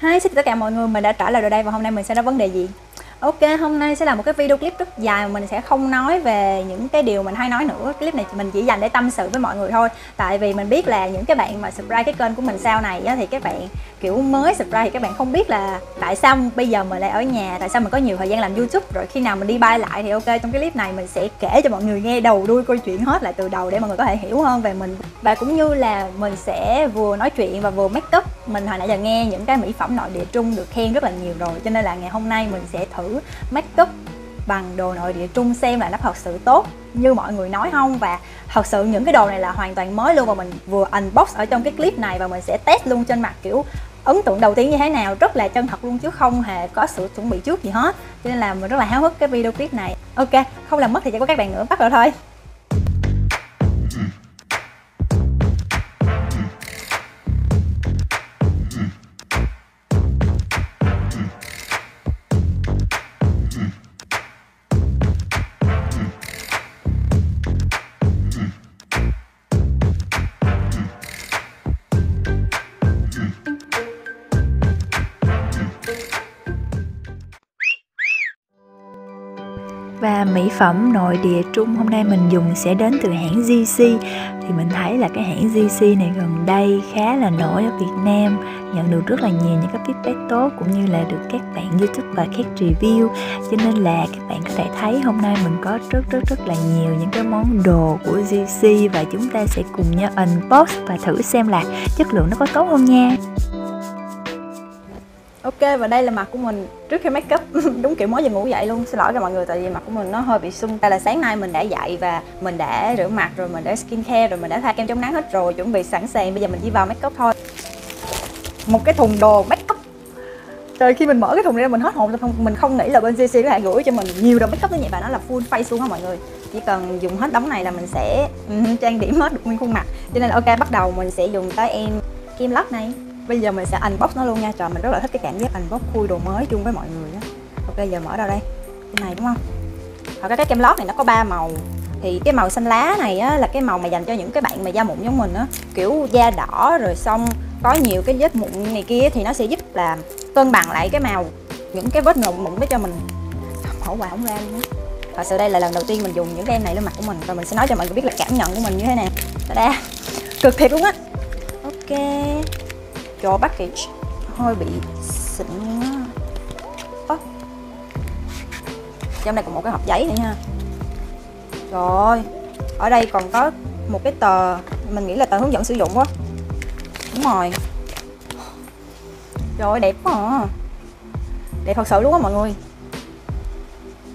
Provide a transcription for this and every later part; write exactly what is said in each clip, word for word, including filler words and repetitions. Hi, xin tất cả mọi người, mình đã trở lại rồi đây và hôm nay mình sẽ nói vấn đề gì? Ok, hôm nay sẽ là một cái video clip rất dài, mình sẽ không nói về những cái điều mình hay nói nữa. Clip này mình chỉ dành để tâm sự với mọi người thôi. Tại vì mình biết là những cái bạn mà subscribe cái kênh của mình sau này á, thì các bạn kiểu mới subscribe thì các bạn không biết là tại sao bây giờ mình lại ở nhà, tại sao mình có nhiều thời gian làm YouTube, rồi khi nào mình đi bay lại. Thì ok, trong cái clip này mình sẽ kể cho mọi người nghe đầu đuôi câu chuyện hết lại từ đầu để mọi người có thể hiểu hơn về mình. Và cũng như là mình sẽ vừa nói chuyện và vừa make up. Mình hồi nãy giờ nghe những cái mỹ phẩm nội địa Trung được khen rất là nhiều rồi, cho nên là ngày hôm nay mình sẽ thử make up bằng đồ nội địa Trung xem là nó thật sự tốt như mọi người nói không. Và thật sự những cái đồ này là hoàn toàn mới luôn, và mình vừa unbox ở trong cái clip này và mình sẽ test luôn trên mặt kiểu ấn tượng đầu tiên như thế nào, rất là chân thật luôn chứ không hề có sự chuẩn bị trước gì hết, cho nên là mình rất là háo hức cái video clip này. Ok, không làm mất thời gian của các bạn nữa, bắt đầu thôi. Và mỹ phẩm nội địa Trung hôm nay mình dùng sẽ đến từ hãng giê xê. Thì mình thấy là cái hãng giê xê này gần đây khá là nổi ở Việt Nam, nhận được rất là nhiều những cái feedback tốt cũng như là được các bạn YouTube và các review. Cho nên là các bạn có thể thấy hôm nay mình có rất rất rất là nhiều những cái món đồ của giê xê và chúng ta sẽ cùng nhau unbox và thử xem là chất lượng nó có tốt không nha. Ok, và đây là mặt của mình trước khi make up. Đúng kiểu mới vừa ngủ dậy luôn. Xin lỗi các mọi người tại vì mặt của mình nó hơi bị sưng. Đây là sáng nay mình đã dậy và mình đã rửa mặt rồi, mình đã skin care rồi, mình đã thoa kem chống nắng hết rồi, chuẩn bị sẵn sàng. Bây giờ mình chỉ vào make up thôi. Một cái thùng đồ make up. Trời, khi mình mở cái thùng này ra mình hết hồn. Mình không nghĩ là bên giê xê có thể gửi cho mình nhiều đồ make up như vậy, và nó là full face luôn hả mọi người. Chỉ cần dùng hết đống này là mình sẽ trang điểm hết được nguyên khuôn mặt. Cho nên là ok, bắt đầu mình sẽ dùng tới em kem lót này. Bây giờ mình sẽ unbox nó luôn nha. Trời, mình rất là thích cái cảm giác unbox khui đồ mới chung với mọi người á. Ok, giờ mở ra đây. Cái này đúng không? Thật ra cái kem lót này nó có ba màu. Thì cái màu xanh lá này á là cái màu mà dành cho những cái bạn mà da mụn giống mình á, kiểu da đỏ rồi xong có nhiều cái vết mụn này kia, thì nó sẽ giúp là cân bằng lại cái màu những cái vết mụn mụn đó cho mình. Hổ quà không ra luôn á. Thật sự đây là lần đầu tiên mình dùng những cái em này lên mặt của mình, và mình sẽ nói cho mọi người biết là cảm nhận của mình như thế nào. Ta-da. Cực thiệt luôn á. Ok. Cho package hơi bị xịn quá. Oh. Trong này còn một cái hộp giấy nữa nha. Rồi, ở đây còn có một cái tờ, mình nghĩ là tờ hướng dẫn sử dụng quá. Đúng rồi. Rồi, đẹp quá à. Đẹp thật sự luôn á mọi người.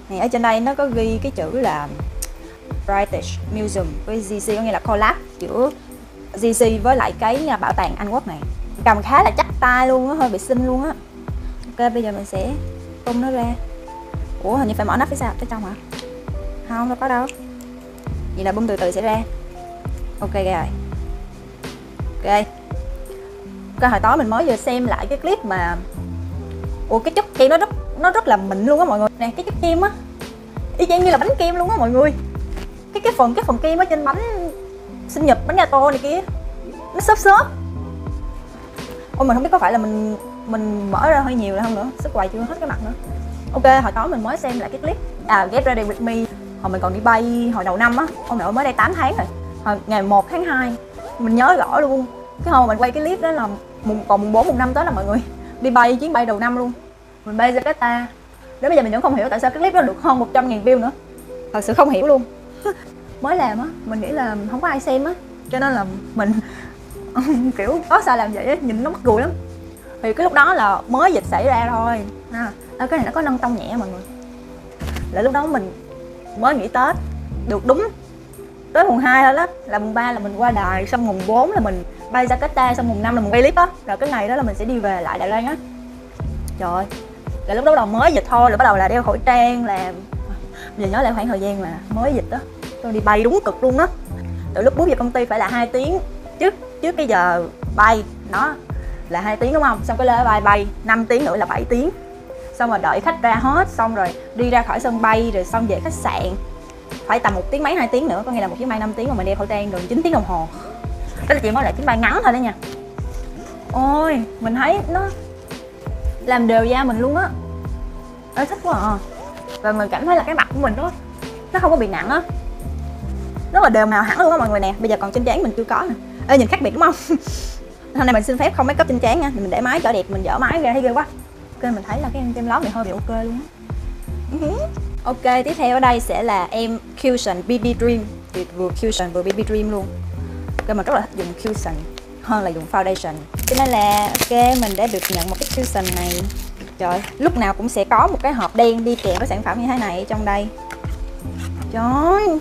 Này, ở trên đây nó có ghi cái chữ là British Museum với giê xê, có nghĩa là collab giữa giê xê với lại cái bảo tàng Anh Quốc này. Cầm khá là chắc tay luôn á, hơi bị xinh luôn á. Ok, bây giờ mình sẽ tung nó ra. Ủa, hình như phải mở nắp phía sau, phía trong hả? Không, đâu có đâu. Vậy là bung từ từ sẽ ra. Ok rồi. Ok. Ok, hồi tối mình mới vừa xem lại cái clip mà ủa, cái chất kem nó rất, nó rất là mịn luôn á mọi người. Nè, cái chất kem á y chang như là bánh kem luôn á mọi người. Cái cái phần cái phần kem ở trên bánh sinh nhật, bánh gato này kia, nó xốp xốp. Ôi, mình không biết có phải là mình mình mở ra hơi nhiều là không nữa, sức hoài chưa hết cái mặt nữa. Ok, hồi tối mình mới xem lại cái clip à, Get Ready With Me. Hồi mình còn đi bay hồi đầu năm á, ông nội mới đây tám tháng rồi. Hồi ngày một tháng hai, mình nhớ rõ luôn. Cái hôm mình quay cái clip đó là mùng, còn mùng bốn, mùng năm tới là mọi người. Đi bay, chuyến bay đầu năm luôn. Mình bay Jakarta. Đến bây giờ mình vẫn không hiểu tại sao cái clip đó được hơn một trăm nghìn view nữa. Thật sự không hiểu luôn. Mới làm á, mình nghĩ là không có ai xem á, cho nên là mình kiểu có sao làm vậy á, nhìn nó mắc cười lắm. Thì cái lúc đó là mới dịch xảy ra thôi à, cái này nó có nâng tông nhẹ mọi người. Là lúc đó mình mới nghỉ Tết được đúng tới mùng hai thôi đó. Là mùng ba là mình qua Đài, xong mùng bốn là mình bay Jakarta, xong mùng năm là mình quay clip á. Rồi cái ngày đó là mình sẽ đi về lại Đài Loan á. Trời ơi, là lúc đó là mới dịch thôi, là bắt đầu là đeo khẩu trang là. Giờ nhớ lại khoảng thời gian mà mới dịch á, tôi đi bay đúng cực luôn á. Từ lúc bước về công ty phải là hai tiếng trước trước cái giờ bay nó là hai tiếng đúng không, xong cái lễ bay bay năm tiếng nữa là bảy tiếng, xong rồi đợi khách ra hết, xong rồi đi ra khỏi sân bay, rồi xong về khách sạn phải tầm một tiếng mấy, hai tiếng nữa, có nghĩa là một chuyến bay năm tiếng mà mình đeo khẩu trang gần chín tiếng đồng hồ. Đó là chỉ mới lại chuyến bay ngắn thôi đó nha. Ôi, mình thấy nó làm đều da mình luôn á. Nó thích quá à. Và mình cảm thấy là cái mặt của mình nó nó không có bị nặng á, rất là đều màu hẳn luôn á mọi người nè. Bây giờ còn trên trán mình chưa có nè. Ê, nhìn khác biệt đúng không? Hôm nay mình xin phép không make up trên trán nha, mình để máy cho đẹp, mình dỡ máy ra thấy ghê quá. Ok, mình thấy là cái em kem lót này hơi bị ok luôn á. Ok, tiếp theo ở đây sẽ là em Cushion bê bê Dream, thì vừa Cushion vừa bê bê Dream luôn. Ok, mình rất là thích dùng Cushion hơn là dùng foundation, cho nên là ok mình đã được nhận một cái Cushion này. Trời, lúc nào cũng sẽ có một cái hộp đen đi kèm với sản phẩm như thế này ở trong đây. Trời,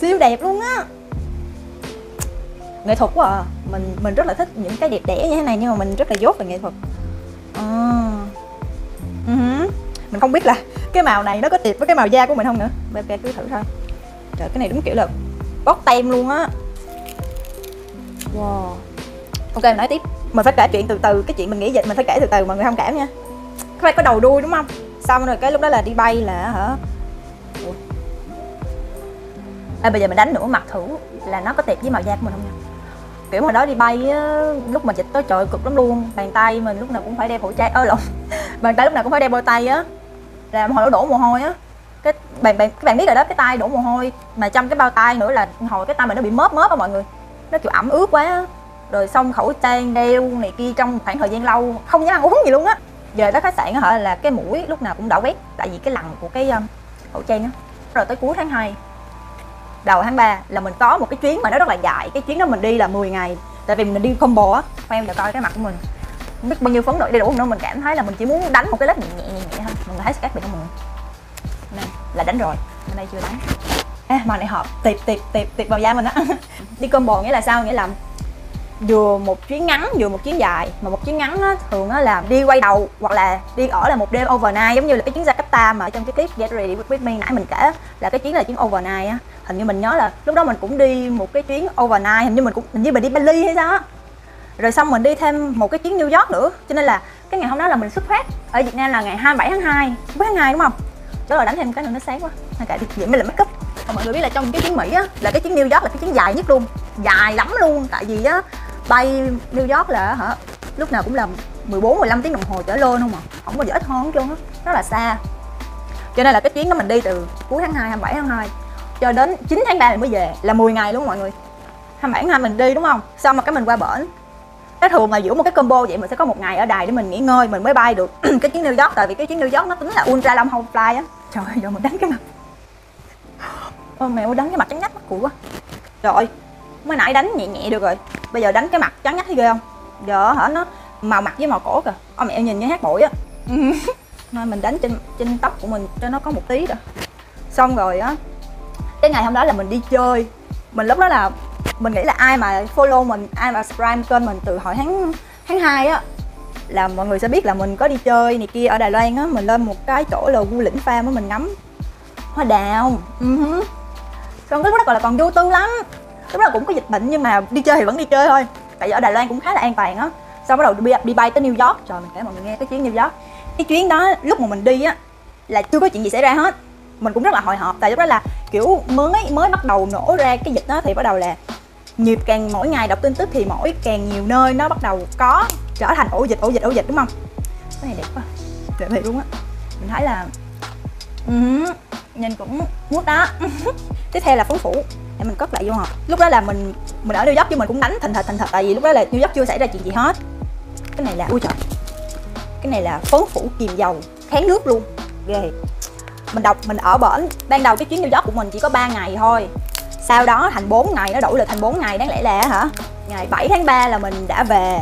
siêu đẹp luôn á, nghệ thuật quá à. Mình mình rất là thích những cái đẹp đẽ như thế này, nhưng mà mình rất là dốt về nghệ thuật. À. Uh-huh. Mình không biết là cái màu này nó có đẹp với cái màu da của mình không nữa. Ok, cứ thử thôi. Trời, cái này đúng kiểu là bót tem luôn á. Wow. Ok, mình nói tiếp. Mình phải kể chuyện từ từ, cái chuyện mình nghĩ dịch mình phải kể từ từ, mọi người thông cảm nha. Cái này có đầu đuôi đúng không? Xong rồi cái lúc đó là đi bay là hả? Ủa. À, bây giờ mình đánh nửa mặt thử là nó có tiệp với màu da của mình không nha. Kiểu hồi đó đi bay á, lúc mà dịch tới trời cực lắm luôn. Bàn tay mình lúc nào cũng phải đeo khẩu trang, ơ lộn, bàn tay lúc nào cũng phải đeo bao tay á. Là hồi đó đổ mồ hôi á. Cái bạn bạn các bạn biết rồi đó, cái tay đổ mồ hôi mà trong cái bao tay nữa là hồi cái tay mình nó bị mớp mớp á mọi người. Nó kiểu ẩm ướt quá á. Rồi xong khẩu trang đeo này kia trong khoảng thời gian lâu không dám ăn uống gì luôn á. Về tới khách sạn á là cái mũi lúc nào cũng đỏ quét, tại vì cái lằn của cái um, khẩu trang á. Rồi tới cuối tháng hai đầu tháng ba là mình có một cái chuyến mà nó rất là dài. Cái chuyến đó mình đi là mười ngày, tại vì mình đi combo á. Khoan em để coi cái mặt của mình không biết bao nhiêu phấn nổi đầy đủ không nữa. Mình cảm thấy là mình chỉ muốn đánh một cái lớp nhẹ nhẹ nhẹ, nhẹ thôi. Mình thấy các bạn không mọi người là đánh rồi, bên đây chưa đánh. À, màu này hợp tiệp tiệp tiệp tiệp vào da mình á. Đi combo nghĩa là sao? Nghĩa là vừa một chuyến ngắn vừa một chuyến dài. Mà một chuyến ngắn á, thường á là đi quay đầu hoặc là đi ở là một đêm overnight, giống như là cái chuyến Jakarta mà trong cái clip Get Ready With Me nãy mình kể, là cái chuyến là chuyến overnight á. Hình như mình nhớ là lúc đó mình cũng đi một cái chuyến overnight, hình như mình cũng hình như mình đi Bali hay sao á. Rồi xong mình đi thêm một cái chuyến New York nữa, cho nên là cái ngày hôm đó là mình xuất phát ở Việt Nam là ngày hai mươi bảy tháng hai, tháng hai đúng không? Đó là đánh thêm cái nữa nó sáng quá. Ngay cả việc mới là make up. Còn mọi người biết là trong cái chuyến Mỹ á, là cái chuyến New York là cái chuyến dài nhất luôn, dài lắm luôn, tại vì á bay New York là hả lúc nào cũng là mười bốn mười lăm tiếng đồng hồ trở lên không à, không bao giờ ít hơn hết trơn á, rất là xa. Cho nên là cái chuyến đó mình đi từ cuối tháng hai, hai mươi bảy tháng hai cho đến chín tháng ba mình mới về, là mười ngày luôn mọi người. hai mươi bảy tháng hai mình đi đúng không? Xong mà cái mình qua bển. Cái thường là giữa một cái combo vậy mình sẽ có một ngày ở đài để mình nghỉ ngơi, mình mới bay được cái chuyến New York, tại vì cái chuyến New York nó tính là ultra long haul flight á. Trời ơi, giờ mình đánh cái mặt. Ôi mẹ, đánh cái mặt trắng nhách mất cùi quá. Trời, mới nãy đánh nhẹ nhẹ được rồi, bây giờ đánh cái mặt trắng nhách thấy ghê không? Giờ hả nó màu mặt với màu cổ kìa. Ôi mẹ, nhìn như hát bội á. Thôi mình đánh trên trên tóc của mình cho nó có một tí rồi. Xong rồi á, cái ngày hôm đó là mình đi chơi. Mình lúc đó là mình nghĩ là ai mà follow mình, ai mà subscribe kênh mình từ hồi tháng hai á, là mọi người sẽ biết là mình có đi chơi này kia ở Đài Loan á. Mình lên một cái chỗ là Gu Lĩnh Farm á, mình ngắm hoa đào. uh-huh. Xong cái đó gọi là còn vô tư lắm. Lúc đó cũng có dịch bệnh nhưng mà đi chơi thì vẫn đi chơi thôi, tại vì ở Đài Loan cũng khá là an toàn á. Xong bắt đầu đi, đi bay tới New York. Trời, mình kể mọi người nghe cái chuyến New York. Cái chuyến đó lúc mà mình đi á là chưa có chuyện gì xảy ra hết. Mình cũng rất là hồi hộp, tại lúc đó là kiểu mới mới bắt đầu nổ ra cái dịch đó, thì bắt đầu là nhịp càng mỗi ngày đọc tin tức thì mỗi càng nhiều nơi nó bắt đầu có trở thành ổ dịch ổ dịch ổ dịch đúng không? Cái này đẹp quá, đẹp thiệt luôn á. Mình thấy là uh-huh. nhìn cũng mút đó. Tiếp theo là phấn phủ để mình cất lại vô hộp. Lúc đó là mình mình ở New York nhưng mình cũng đánh thành thật thành thật, tại vì lúc đó là New York chưa xảy ra chuyện gì hết. Cái này là ui trời, cái này là phấn phủ kiềm dầu kháng nước luôn, ghê. Mình đọc mình ở bển ban đầu cái chuyến New York của mình chỉ có ba ngày thôi, sau đó thành bốn ngày, nó đổi lịch thành bốn ngày. Đáng lẽ là hả ngày bảy tháng ba là mình đã về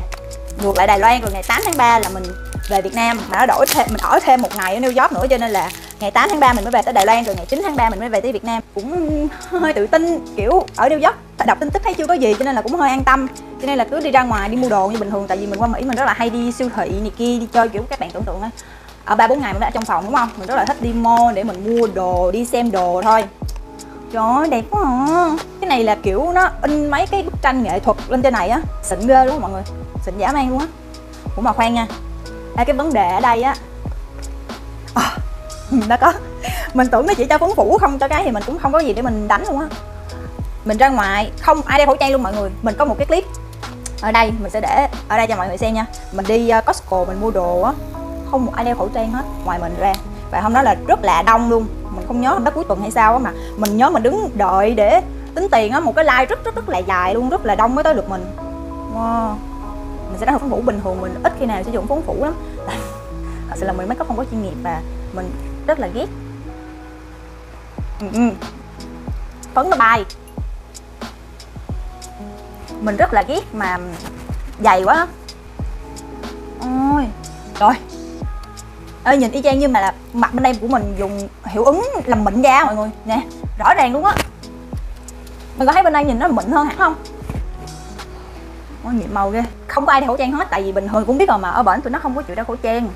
ngược lại Đài Loan, rồi ngày tám tháng ba là mình về Việt Nam, mà nó đổi thêm mình ở thêm một ngày ở New York nữa, cho nên là ngày tám tháng ba mình mới về tới Đài Loan, rồi ngày chín tháng ba mình mới về tới Việt Nam. Cũng hơi tự tin, kiểu ở New York đọc tin tức thấy chưa có gì cho nên là cũng hơi an tâm, cho nên là cứ đi ra ngoài đi mua đồ như bình thường, tại vì mình qua Mỹ mình rất là hay đi siêu thị này kia đi chơi, kiểu các bạn tưởng tượng á, ở ba bốn ngày mình đã ở trong phòng đúng không? Mình rất là thích đi mall để mình mua đồ, đi xem đồ thôi. Trời ơi, đẹp quá à. Cái này là kiểu nó in mấy cái bức tranh nghệ thuật lên trên này á, xịn ghê luôn mọi người, xịn dã man luôn á. Cũng mà khoan nha. À, cái vấn đề ở đây á, à, nó có mình tưởng nó chỉ cho phấn phủ không, cho cái thì mình cũng không có gì để mình đánh luôn á. Mình ra ngoài không ai đeo khẩu trang luôn mọi người. Mình có một cái clip Ở đây mình sẽ để ở đây cho mọi người xem nha. Mình đi Costco mình mua đồ á, không một ai đeo khẩu trang hết ngoài mình ra. Và hôm đó là rất là đông luôn. Mình không nhớ hôm đó cuối tuần hay sao á, mà mình nhớ mình đứng đợi để tính tiền á, một cái line rất rất rất là dài luôn, rất là đông mới tới lượt mình. Wow. Mình sẽ nói phấn phủ bình thường, mình ít khi nào sử dụng phấn phủ lắm. Thật sự là mình makeup không có chuyên nghiệp và mình rất là ghét. Phấn nó bay. Mình rất là ghét mà dày quá. Ôi. Rồi. Ê, nhìn y chang như mà là mặt bên đây của mình dùng hiệu ứng làm mịn da mọi người nè. Rõ ràng luôn á. Mình có thấy bên đây nhìn nó mịn hơn hẳn không? Ôi mịn màu ghê. Không có ai đeo khẩu trang hết, tại vì bình thường cũng biết rồi mà, ở bển tụi nó không có chịu đeo khẩu trang.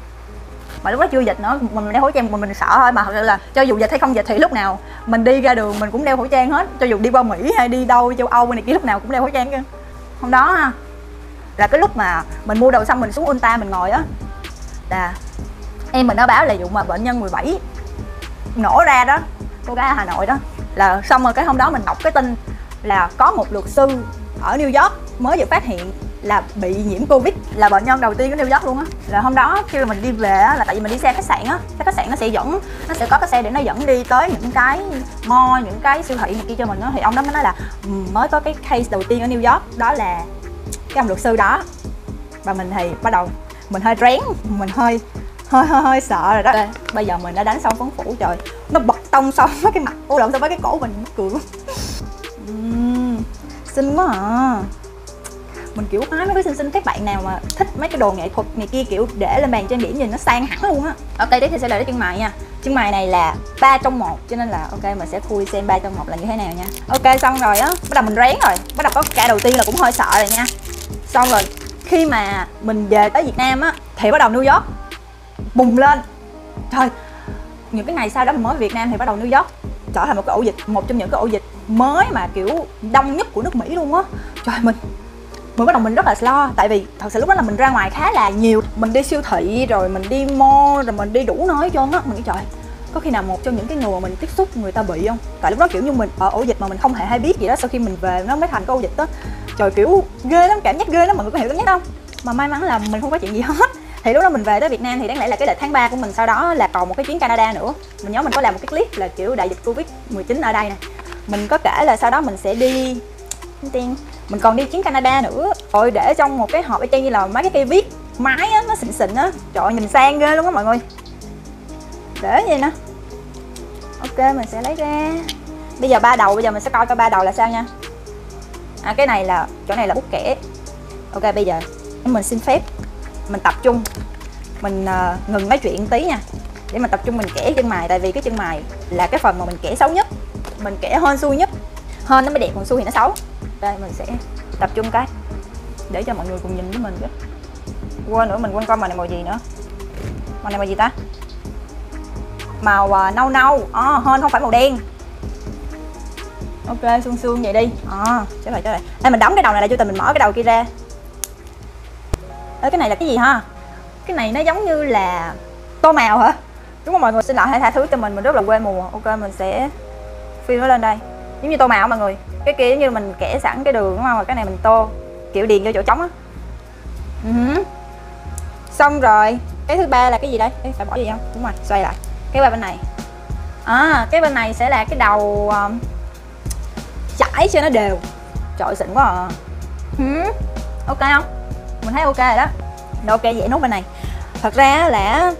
Mà lúc đó chưa dịch nữa, mình đeo khẩu trang mình, mình sợ thôi, mà thật sự là cho dù dịch hay không dịch thì lúc nào mình đi ra đường mình cũng đeo khẩu trang hết, cho dù đi qua Mỹ hay đi đâu châu Âu này kia lúc nào cũng đeo khẩu trang kia. Hôm đó ha, là cái lúc mà mình mua đồ xong mình xuống Ulta mình ngồi á, là em mình nó báo là vụ mà bệnh nhân mười bảy nổ ra đó, cô gái ở Hà Nội đó, là xong rồi cái hôm đó mình đọc cái tin là có một luật sư ở New York mới vừa phát hiện là bị nhiễm Covid, là bệnh nhân đầu tiên của New York luôn á. Là hôm đó khi mình đi về á, là tại vì mình đi xe khách sạn á, xe khách sạn nó sẽ dẫn, nó sẽ có cái xe để nó dẫn đi tới những cái mall, những cái siêu thị này kia cho mình á, thì ông đó mới nói là mới có cái case đầu tiên ở New York, đó là cái ông luật sư đó. Và mình thì bắt đầu mình hơi rén, mình hơi hơi hơi, hơi sợ rồi đó. Đây, bây giờ mình đã đánh xong phấn phủ, trời nó bật tông xong với cái mặt, ô lộn xong với cái cổ mình cười. uhm, xinh quá à. Mình kiểu nói mấy cái xinh xinh, các bạn nào mà thích mấy cái đồ nghệ thuật này kia kiểu để lên bàn trang điểm nhìn nó sang hẳn luôn á. Ok, tiếp thì sẽ là cái chân mày nha. Chân mày này là ba trong một, cho nên là ok mình sẽ khui xem ba trong một là như thế nào nha. Ok xong rồi á, bắt đầu mình rén rồi, bắt đầu có ca đầu tiên là cũng hơi sợ rồi nha. Xong rồi khi mà mình về tới Việt Nam á thì bắt đầu New York bùng lên. Trời, những cái ngày sau đó mình mới Việt Nam thì bắt đầu New York trở thành một cái ổ dịch, một trong những cái ổ dịch mới mà kiểu đông nhất của nước Mỹ luôn á. Trời, mình Mới bắt đầu mình rất là lo, tại vì thật sự lúc đó là mình ra ngoài khá là nhiều. Mình đi siêu thị, rồi mình đi mall, rồi mình đi đủ nơi trơn á. Mình nghĩ trời, có khi nào một trong những cái người mà mình tiếp xúc người ta bị không? Tại lúc đó kiểu như mình ở ổ dịch mà mình không hề hay biết gì đó. Sau khi mình về nó mới thành cái ổ dịch đó. Trời kiểu ghê lắm, cảm giác ghê lắm, mọi người có hiểu cảm giác không? Mà may mắn là mình không có chuyện gì hết. Thì lúc đó mình về tới Việt Nam thì đáng lẽ là cái đợt tháng ba của mình sau đó là còn một cái chuyến Canada nữa. Mình nhớ mình có làm một cái clip là kiểu đại dịch Covid mười chín ở đây nè. Mình có kể là sau đó mình sẽ đi, mình còn đi chuyến Canada nữa. Rồi để trong một cái hộp y chang như là mấy cái cây viết mái á, nó xịn xịn á. Trời ơi, nhìn sang ghê luôn á mọi người. Để vậy nè. Ok mình sẽ lấy ra. Bây giờ ba đầu, bây giờ mình sẽ coi coi ba đầu là sao nha. À cái này là, chỗ này là bút kẻ. Ok bây giờ mình xin phép mình tập trung. Mình uh, ngừng nói chuyện tí nha, để mình tập trung mình kẻ chân mày. Tại vì cái chân mày là cái phần mà mình kẻ xấu nhất. Mình kẻ hên xui nhất. Hên nó mới đẹp, còn xui thì nó xấu. Đây mình sẽ tập trung cái để cho mọi người cùng nhìn với mình chứ. Quên nữa, mình quên coi màu này màu gì nữa. Màu này màu gì ta? Màu uh, nâu nâu. À, hên không phải màu đen. Ok xương xương vậy đi. À, trở lại trở lại. Đây mình đóng cái đầu này lại cho tụi mình mở cái đầu kia ra. Ê, cái này là cái gì ha? Cái này nó giống như là tô màu hả? Đúng không mọi người? Xin lỗi hãy tha thứ cho mình, mình rất là quê mùa. Ok mình sẽ phi nó lên đây. Giống như tô màu mọi người. Cái kia giống như mình kẻ sẵn cái đường đúng không? Mà cái này mình tô kiểu điền vô chỗ trống á. uh-huh. Xong rồi. Cái thứ ba là cái gì đây? Ê, phải bỏ gì không? Đúng rồi, xoay lại. Cái ba bên này. À, cái bên này sẽ là cái đầu um, chải cho nó đều. Trời xịn quá à. uh-huh. Ok không? Mình thấy ok rồi đó. Ok vậy nốt bên này. Thật ra là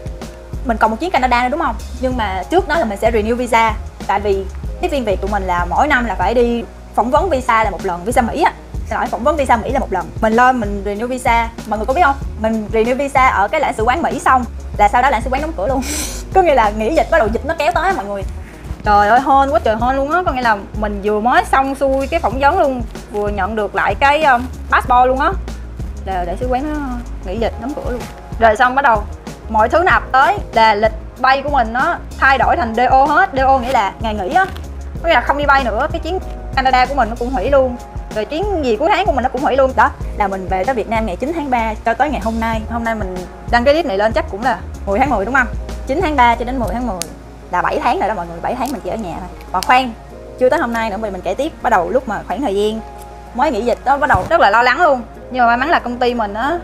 mình còn một chuyến Canada nữa đúng không? Nhưng mà trước đó là mình sẽ renew visa. Tại vì tiếp viên Việt tụi mình là mỗi năm là phải đi phỏng vấn visa là một lần, visa Mỹ á. Xin lỗi, phỏng vấn visa Mỹ là một lần. Mình lên mình renew visa, mọi người có biết không? Mình renew visa ở cái lãnh sự quán Mỹ xong là sau đó lãnh sự quán đóng cửa luôn. Có nghĩa là nghỉ dịch, bắt đầu dịch nó kéo tới mọi người. Trời ơi hên quá trời hên luôn á, có nghĩa là mình vừa mới xong xuôi cái phỏng vấn luôn, vừa nhận được lại cái um, passport luôn á. Là lãnh sứ quán nó nghỉ dịch đóng cửa luôn. Rồi xong bắt đầu mọi thứ nạp tới là lịch bay của mình nó thay đổi thành đê ô hết. đê ô nghĩa là ngày nghỉ á. Có nghĩa là không đi bay nữa, cái chuyến Canada của mình nó cũng hủy luôn. Rồi chuyến gì cuối tháng của mình nó cũng hủy luôn. Đó là mình về tới Việt Nam ngày chín tháng ba cho tới ngày hôm nay. Hôm nay mình đăng cái clip này lên chắc cũng là mười tháng mười đúng không? chín tháng ba cho đến mười tháng mười là bảy tháng rồi đó mọi người, bảy tháng mình chỉ ở nhà thôi. Mà khoan, chưa tới hôm nay nữa, mình kể tiếp. Bắt đầu lúc mà khoảng thời gian mới nghỉ dịch đó bắt đầu rất là lo lắng luôn. Nhưng mà may mắn là công ty mình á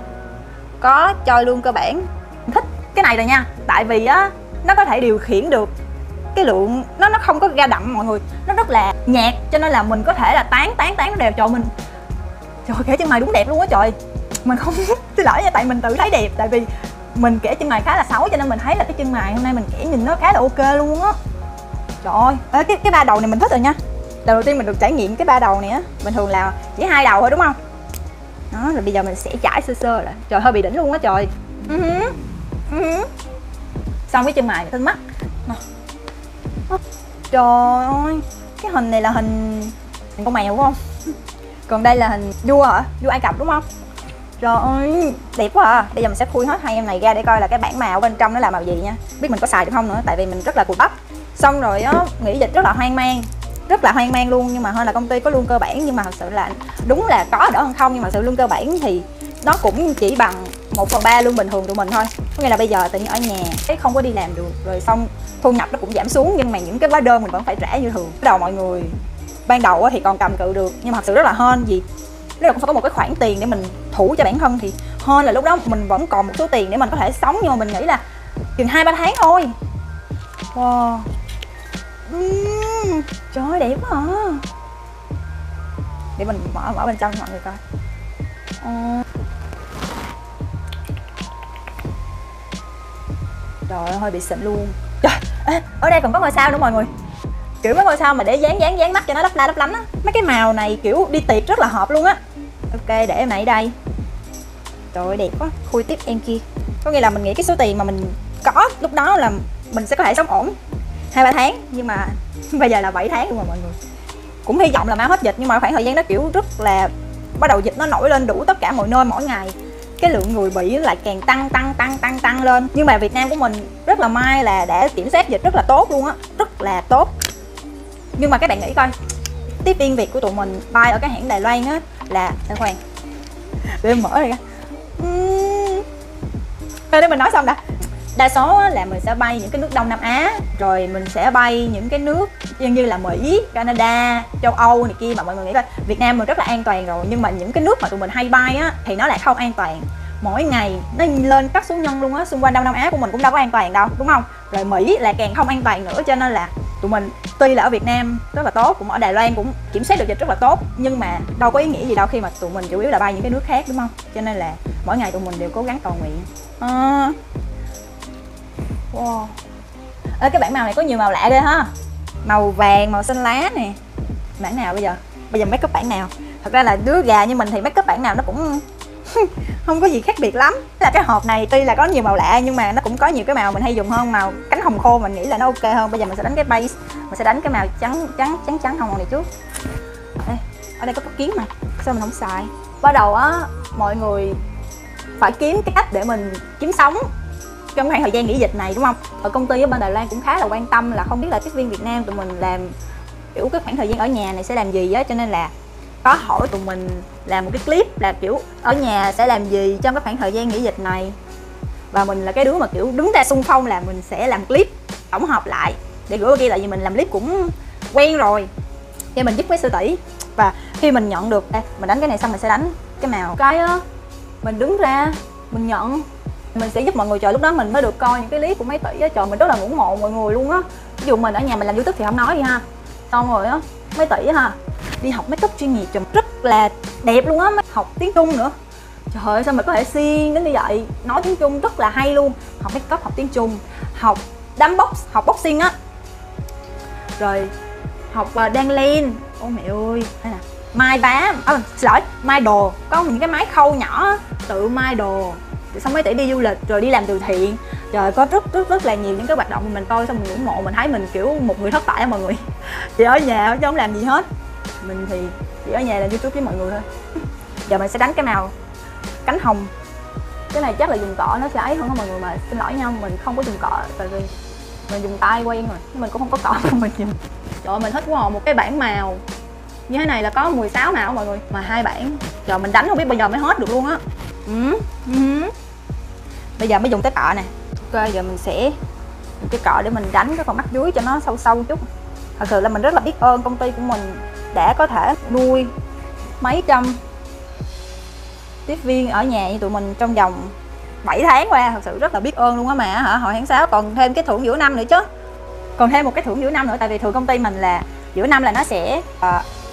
có cho luôn cơ bản. Thích cái này rồi nha, tại vì á nó có thể điều khiển được cái lượng, nó nó không có ra đậm mọi người, nó rất là nhạt, cho nên là mình có thể là tán tán tán nó đều. Trời mình, trời kể chân mày đúng đẹp luôn á trời. Mình không xin lỗi nha, tại mình tự thấy đẹp, tại vì mình kể chân mày khá là xấu cho nên mình thấy là cái chân mày hôm nay mình kể nhìn nó khá là ok luôn á. Trời ơi, à, cái cái ba đầu này mình thích rồi nha. Lần đầu tiên mình được trải nghiệm cái ba đầu này á, bình thường là chỉ hai đầu thôi đúng không? Đó, rồi bây giờ mình sẽ trải sơ sơ lại. Trời hơi bị đỉnh luôn á trời. Uh-huh. Uh-huh. Xong cái chân mày mình thích mắt. Trời ơi, cái hình này là hình hình con mèo đúng không? Còn đây là hình vua hả? Vua Ai Cập đúng không? Trời ơi, đẹp quá à. Bây giờ mình sẽ khui hết hai em này ra để coi là cái bảng màu bên trong nó là màu gì nha. Biết mình có xài được không nữa, tại vì mình rất là cùi bắp. Xong rồi á, nghỉ dịch rất là hoang mang. Rất là hoang mang luôn, nhưng mà hơn là công ty có luôn cơ bản. Nhưng mà thật sự là đúng là có đỡ hơn không, nhưng mà sự luôn cơ bản thì nó cũng chỉ bằng một phần ba luôn bình thường tụi mình thôi. Có nghĩa là bây giờ tự nhiên ở nhà cái không có đi làm được, rồi xong thu nhập nó cũng giảm xuống, nhưng mà những cái hóa đơn mình vẫn phải trả như thường. Bắt đầu mọi người ban đầu thì còn cầm cự được, nhưng mà thật sự rất là hên gì. Nếu là cũng phải có một cái khoản tiền để mình thủ cho bản thân thì hên là lúc đó mình vẫn còn một số tiền để mình có thể sống, nhưng mà mình nghĩ là chừng hai ba tháng thôi. Wow. Uhm, trời ơi đẹp quá à. Để mình mở mở bên trong mọi người coi. Uhm. Trời ơi hơi bị xịn luôn. Trời, ê, ở đây còn có ngôi sao nữa mọi người. Kiểu mấy ngôi sao mà để dán dán dán mắt cho nó lấp la lấp lánh á. Mấy cái màu này kiểu đi tiệc rất là hợp luôn á. Ok, để em này đây. Trời ơi đẹp quá, khui tiếp em kia. Có nghĩa là mình nghĩ cái số tiền mà mình có lúc đó là mình sẽ có thể sống ổn hai ba tháng, nhưng mà bây giờ là bảy tháng luôn rồi mọi người. Cũng hy vọng là mau hết dịch, nhưng mà khoảng thời gian đó kiểu rất là bắt đầu dịch nó nổi lên đủ tất cả mọi nơi mỗi ngày. Cái lượng người bị lại càng tăng tăng tăng tăng tăng lên. Nhưng mà Việt Nam của mình rất là may là đã kiểm soát dịch rất là tốt luôn á, rất là tốt. Nhưng mà các bạn nghĩ coi, tiếp viên Việt của tụi mình bay ở cái hãng Đài Loan á là để khoan. Để em mở ra. Uhm. Để mình nói xong đã. Đa số là mình sẽ bay những cái nước Đông Nam Á, rồi mình sẽ bay những cái nước như là Mỹ, Canada, châu Âu này kia, mà mọi người nghĩ là Việt Nam mình rất là an toàn rồi, nhưng mà những cái nước mà tụi mình hay bay á thì nó lại không an toàn. Mỗi ngày nó lên cấp số nhân luôn á, xung quanh Đông Nam Á của mình cũng đâu có an toàn đâu, đúng không? Rồi Mỹ là càng không an toàn nữa, cho nên là tụi mình tuy là ở Việt Nam rất là tốt, cũng ở Đài Loan cũng kiểm soát được dịch rất là tốt, nhưng mà đâu có ý nghĩa gì đâu khi mà tụi mình chủ yếu là bay những cái nước khác, đúng không? Cho nên là mỗi ngày tụi mình đều cố gắng cầu nguyện. À... Wow. Ê, cái bảng màu này có nhiều màu lạ ghê ha. Màu vàng, màu xanh lá nè. Bảng nào bây giờ? Bây giờ make up bảng nào? Thật ra là đứa gà như mình thì make up bảng nào nó cũng không có gì khác biệt lắm. Là cái hộp này tuy là có nhiều màu lạ nhưng mà nó cũng có nhiều cái màu mình hay dùng hơn. Màu cánh hồng khô mình nghĩ là nó ok hơn. Bây giờ mình sẽ đánh cái base, mình sẽ đánh cái màu trắng trắng trắng trắng hồng này trước. Ê, ở đây có cái kiến mà sao mình không xài? Bắt đầu á mọi người phải kiếm cái cách để mình kiếm sống trong khoảng thời gian nghỉ dịch này, đúng không? Ở công ty ở bên Đài Loan cũng khá là quan tâm là không biết là tiếp viên Việt Nam tụi mình làm kiểu cái khoảng thời gian ở nhà này sẽ làm gì á, cho nên là có hỏi tụi mình làm một cái clip là kiểu ở nhà sẽ làm gì trong cái khoảng thời gian nghỉ dịch này, và mình là cái đứa mà kiểu đứng ra xung phong là mình sẽ làm clip tổng hợp lại để gửi kia, là vì mình làm clip cũng quen rồi cho mình giúp với sư tỷ. Và khi mình nhận được đây, mình đánh cái này xong mình sẽ đánh cái màu cái á, mình đứng ra mình nhận, mình sẽ giúp mọi người. Trời lúc đó mình mới được coi những cái clip của mấy tỷ á, trời mình rất là ủng hộ mọi người luôn á. Ví dụ mình ở nhà mình làm YouTube thì không nói đi ha, xong rồi á mấy tỷ ha đi học makeup chuyên nghiệp trời rất là đẹp luôn á, học tiếng Trung nữa. Trời ơi sao mình có thể siêng đến như vậy, nói tiếng Trung rất là hay luôn. Học makeup, học tiếng Trung, học đấm box, học boxing á, rồi học đan len. Ô mẹ ơi, hay là mai bám, à, xin lỗi mai đồ, có những cái máy khâu nhỏ tự mai đồ. Xong mấy tỷ đi du lịch rồi đi làm từ thiện. Trời có rất rất rất là nhiều những cái hoạt động mà mình coi xong mình ngưỡng mộ, mình thấy mình kiểu một người thất bại á mọi người. Chị ở nhà chứ không làm gì hết. Mình thì chỉ ở nhà làm YouTube với mọi người thôi. Giờ mình sẽ đánh cái màu cánh hồng. Cái này chắc là dùng cọ nó sẽ ấy hơn á mọi người, mà xin lỗi nhau mình không có dùng cọ tại vì mình dùng tay quen rồi, nhưng mình cũng không có cọ không mình dùng. Trời ơi mình thích quá, một cái bảng màu như thế này là có mười sáu màu mọi người, mà hai bảng. Trời mình đánh không biết bao giờ mới hết được luôn á. Ừ. Ừ. Bây giờ mới dùng tới cọ nè. Ok giờ mình sẽ dùng cái cọ để mình đánh cái phần mắt dưới cho nó sâu sâu chút. Thật sự là mình rất là biết ơn công ty của mình đã có thể nuôi mấy trăm tiếp viên ở nhà như tụi mình trong vòng bảy tháng qua, thật sự rất là biết ơn luôn á. Mà hả, hồi tháng sáu còn thêm cái thưởng giữa năm nữa chứ, còn thêm một cái thưởng giữa năm nữa. Tại vì thường công ty mình là giữa năm là nó sẽ uh,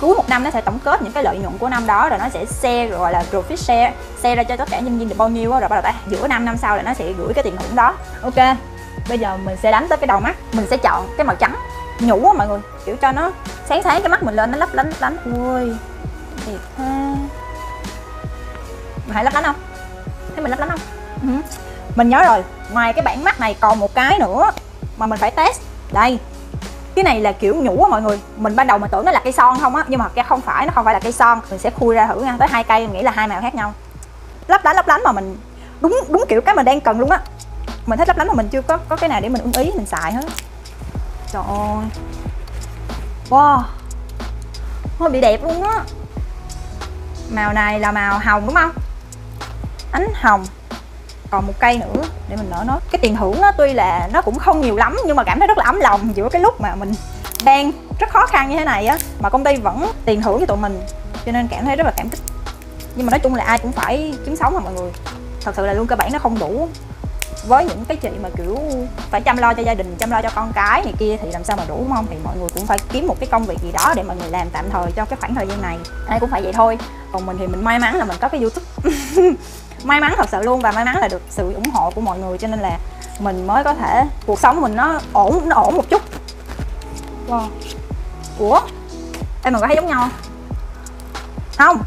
cuối một năm nó sẽ tổng kết những cái lợi nhuận của năm đó, rồi nó sẽ share, gọi là profit share, share ra cho tất cả nhân viên được bao nhiêu đó, rồi bắt đầu giữa năm năm sau là nó sẽ gửi cái tiền thưởng đó. Ok, bây giờ mình sẽ đánh tới cái đầu mắt, mình sẽ chọn cái màu trắng nhũ á mọi người, kiểu cho nó sáng sáng cái mắt mình lên, nó lấp lánh lánh. Ui thiệt ha, mà hãy lấp lánh không, thấy mình lấp lánh không? Uh-huh. Mình nhớ rồi, ngoài cái bảng mắt này còn một cái nữa mà mình phải test. Đây, cái này là kiểu nhũ á mọi người, mình ban đầu mình tưởng nó là cây son không á, nhưng mà thật ra không phải, nó không phải là cây son. Mình sẽ khui ra thử nha, tới hai cây, mình nghĩ là hai màu khác nhau. Lấp lánh lấp lánh mà mình đúng đúng kiểu cái mình đang cần luôn á. Mình thích lấp lánh mà mình chưa có có cái nào để mình ưng ý mình xài hết. Trời ơi, wow, hơi bị đẹp luôn á. Màu này là màu hồng đúng không? Ánh hồng. Còn một cây nữa để mình nở nó. Cái tiền thưởng á, tuy là nó cũng không nhiều lắm, nhưng mà cảm thấy rất là ấm lòng giữa cái lúc mà mình đang rất khó khăn như thế này á, mà công ty vẫn tiền thưởng cho tụi mình, cho nên cảm thấy rất là cảm kích. Nhưng mà nói chung là ai cũng phải kiếm sống mà mọi người. Thật sự là lương cơ bản nó không đủ. Với những cái chị mà kiểu phải chăm lo cho gia đình, chăm lo cho con cái này kia thì làm sao mà đủ đúng không? Thì mọi người cũng phải kiếm một cái công việc gì đó để mọi người làm tạm thời trong cái khoảng thời gian này. Ai cũng phải vậy thôi. Còn mình thì mình may mắn là mình có cái YouTube may mắn thật sự luôn, và may mắn là được sự ủng hộ của mọi người, cho nên là mình mới có thể cuộc sống của mình nó ổn, nó ổn một chút. Wow. Ủa? Em mọi người thấy giống nhau không? Không,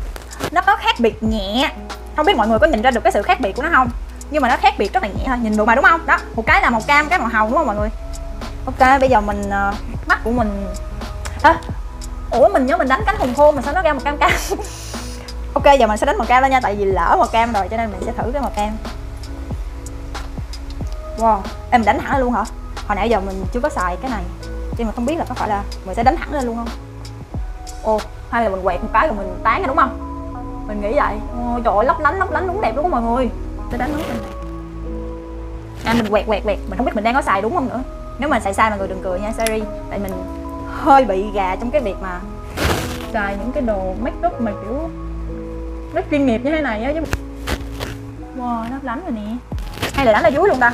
nó có khác biệt nhẹ. Không biết mọi người có nhìn ra được cái sự khác biệt của nó không? Nhưng mà nó khác biệt rất là nhẹ thôi, nhìn được mà đúng không? Đó, một cái là màu cam, một cái màu hồng đúng không mọi người? Ok, bây giờ mình uh, mắt của mình à, ủa mình nhớ mình đánh cánh hùng khô mà sao nó ra màu cam cam. Ok, giờ mình sẽ đánh màu cam ra nha, tại vì lỡ màu cam rồi cho nên mình sẽ thử cái màu cam. Wow, em mình đánh thẳng ra luôn hả? Hồi nãy giờ mình chưa có xài cái này, nhưng mà không biết là có phải là mình sẽ đánh thẳng ra luôn không? Ồ, hay là mình quẹt một cái rồi mình tán ra đúng không? Mình nghĩ vậy. Ồ, trời ơi, lấp lánh lấp lánh đúng đẹp đúng không mọi người? Để đánh nút mình. À, mình quẹt quẹt quẹt, mình không biết mình đang có xài đúng không nữa. Nếu mà xài sai mọi người đừng cười nha, sorry. Tại mình hơi bị gà trong cái việc mà xài những cái đồ make up mà kiểu rất chuyên nghiệp như thế này á chứ. Wow, nó đánh rồi nè. Hay là đánh ở dưới luôn ta.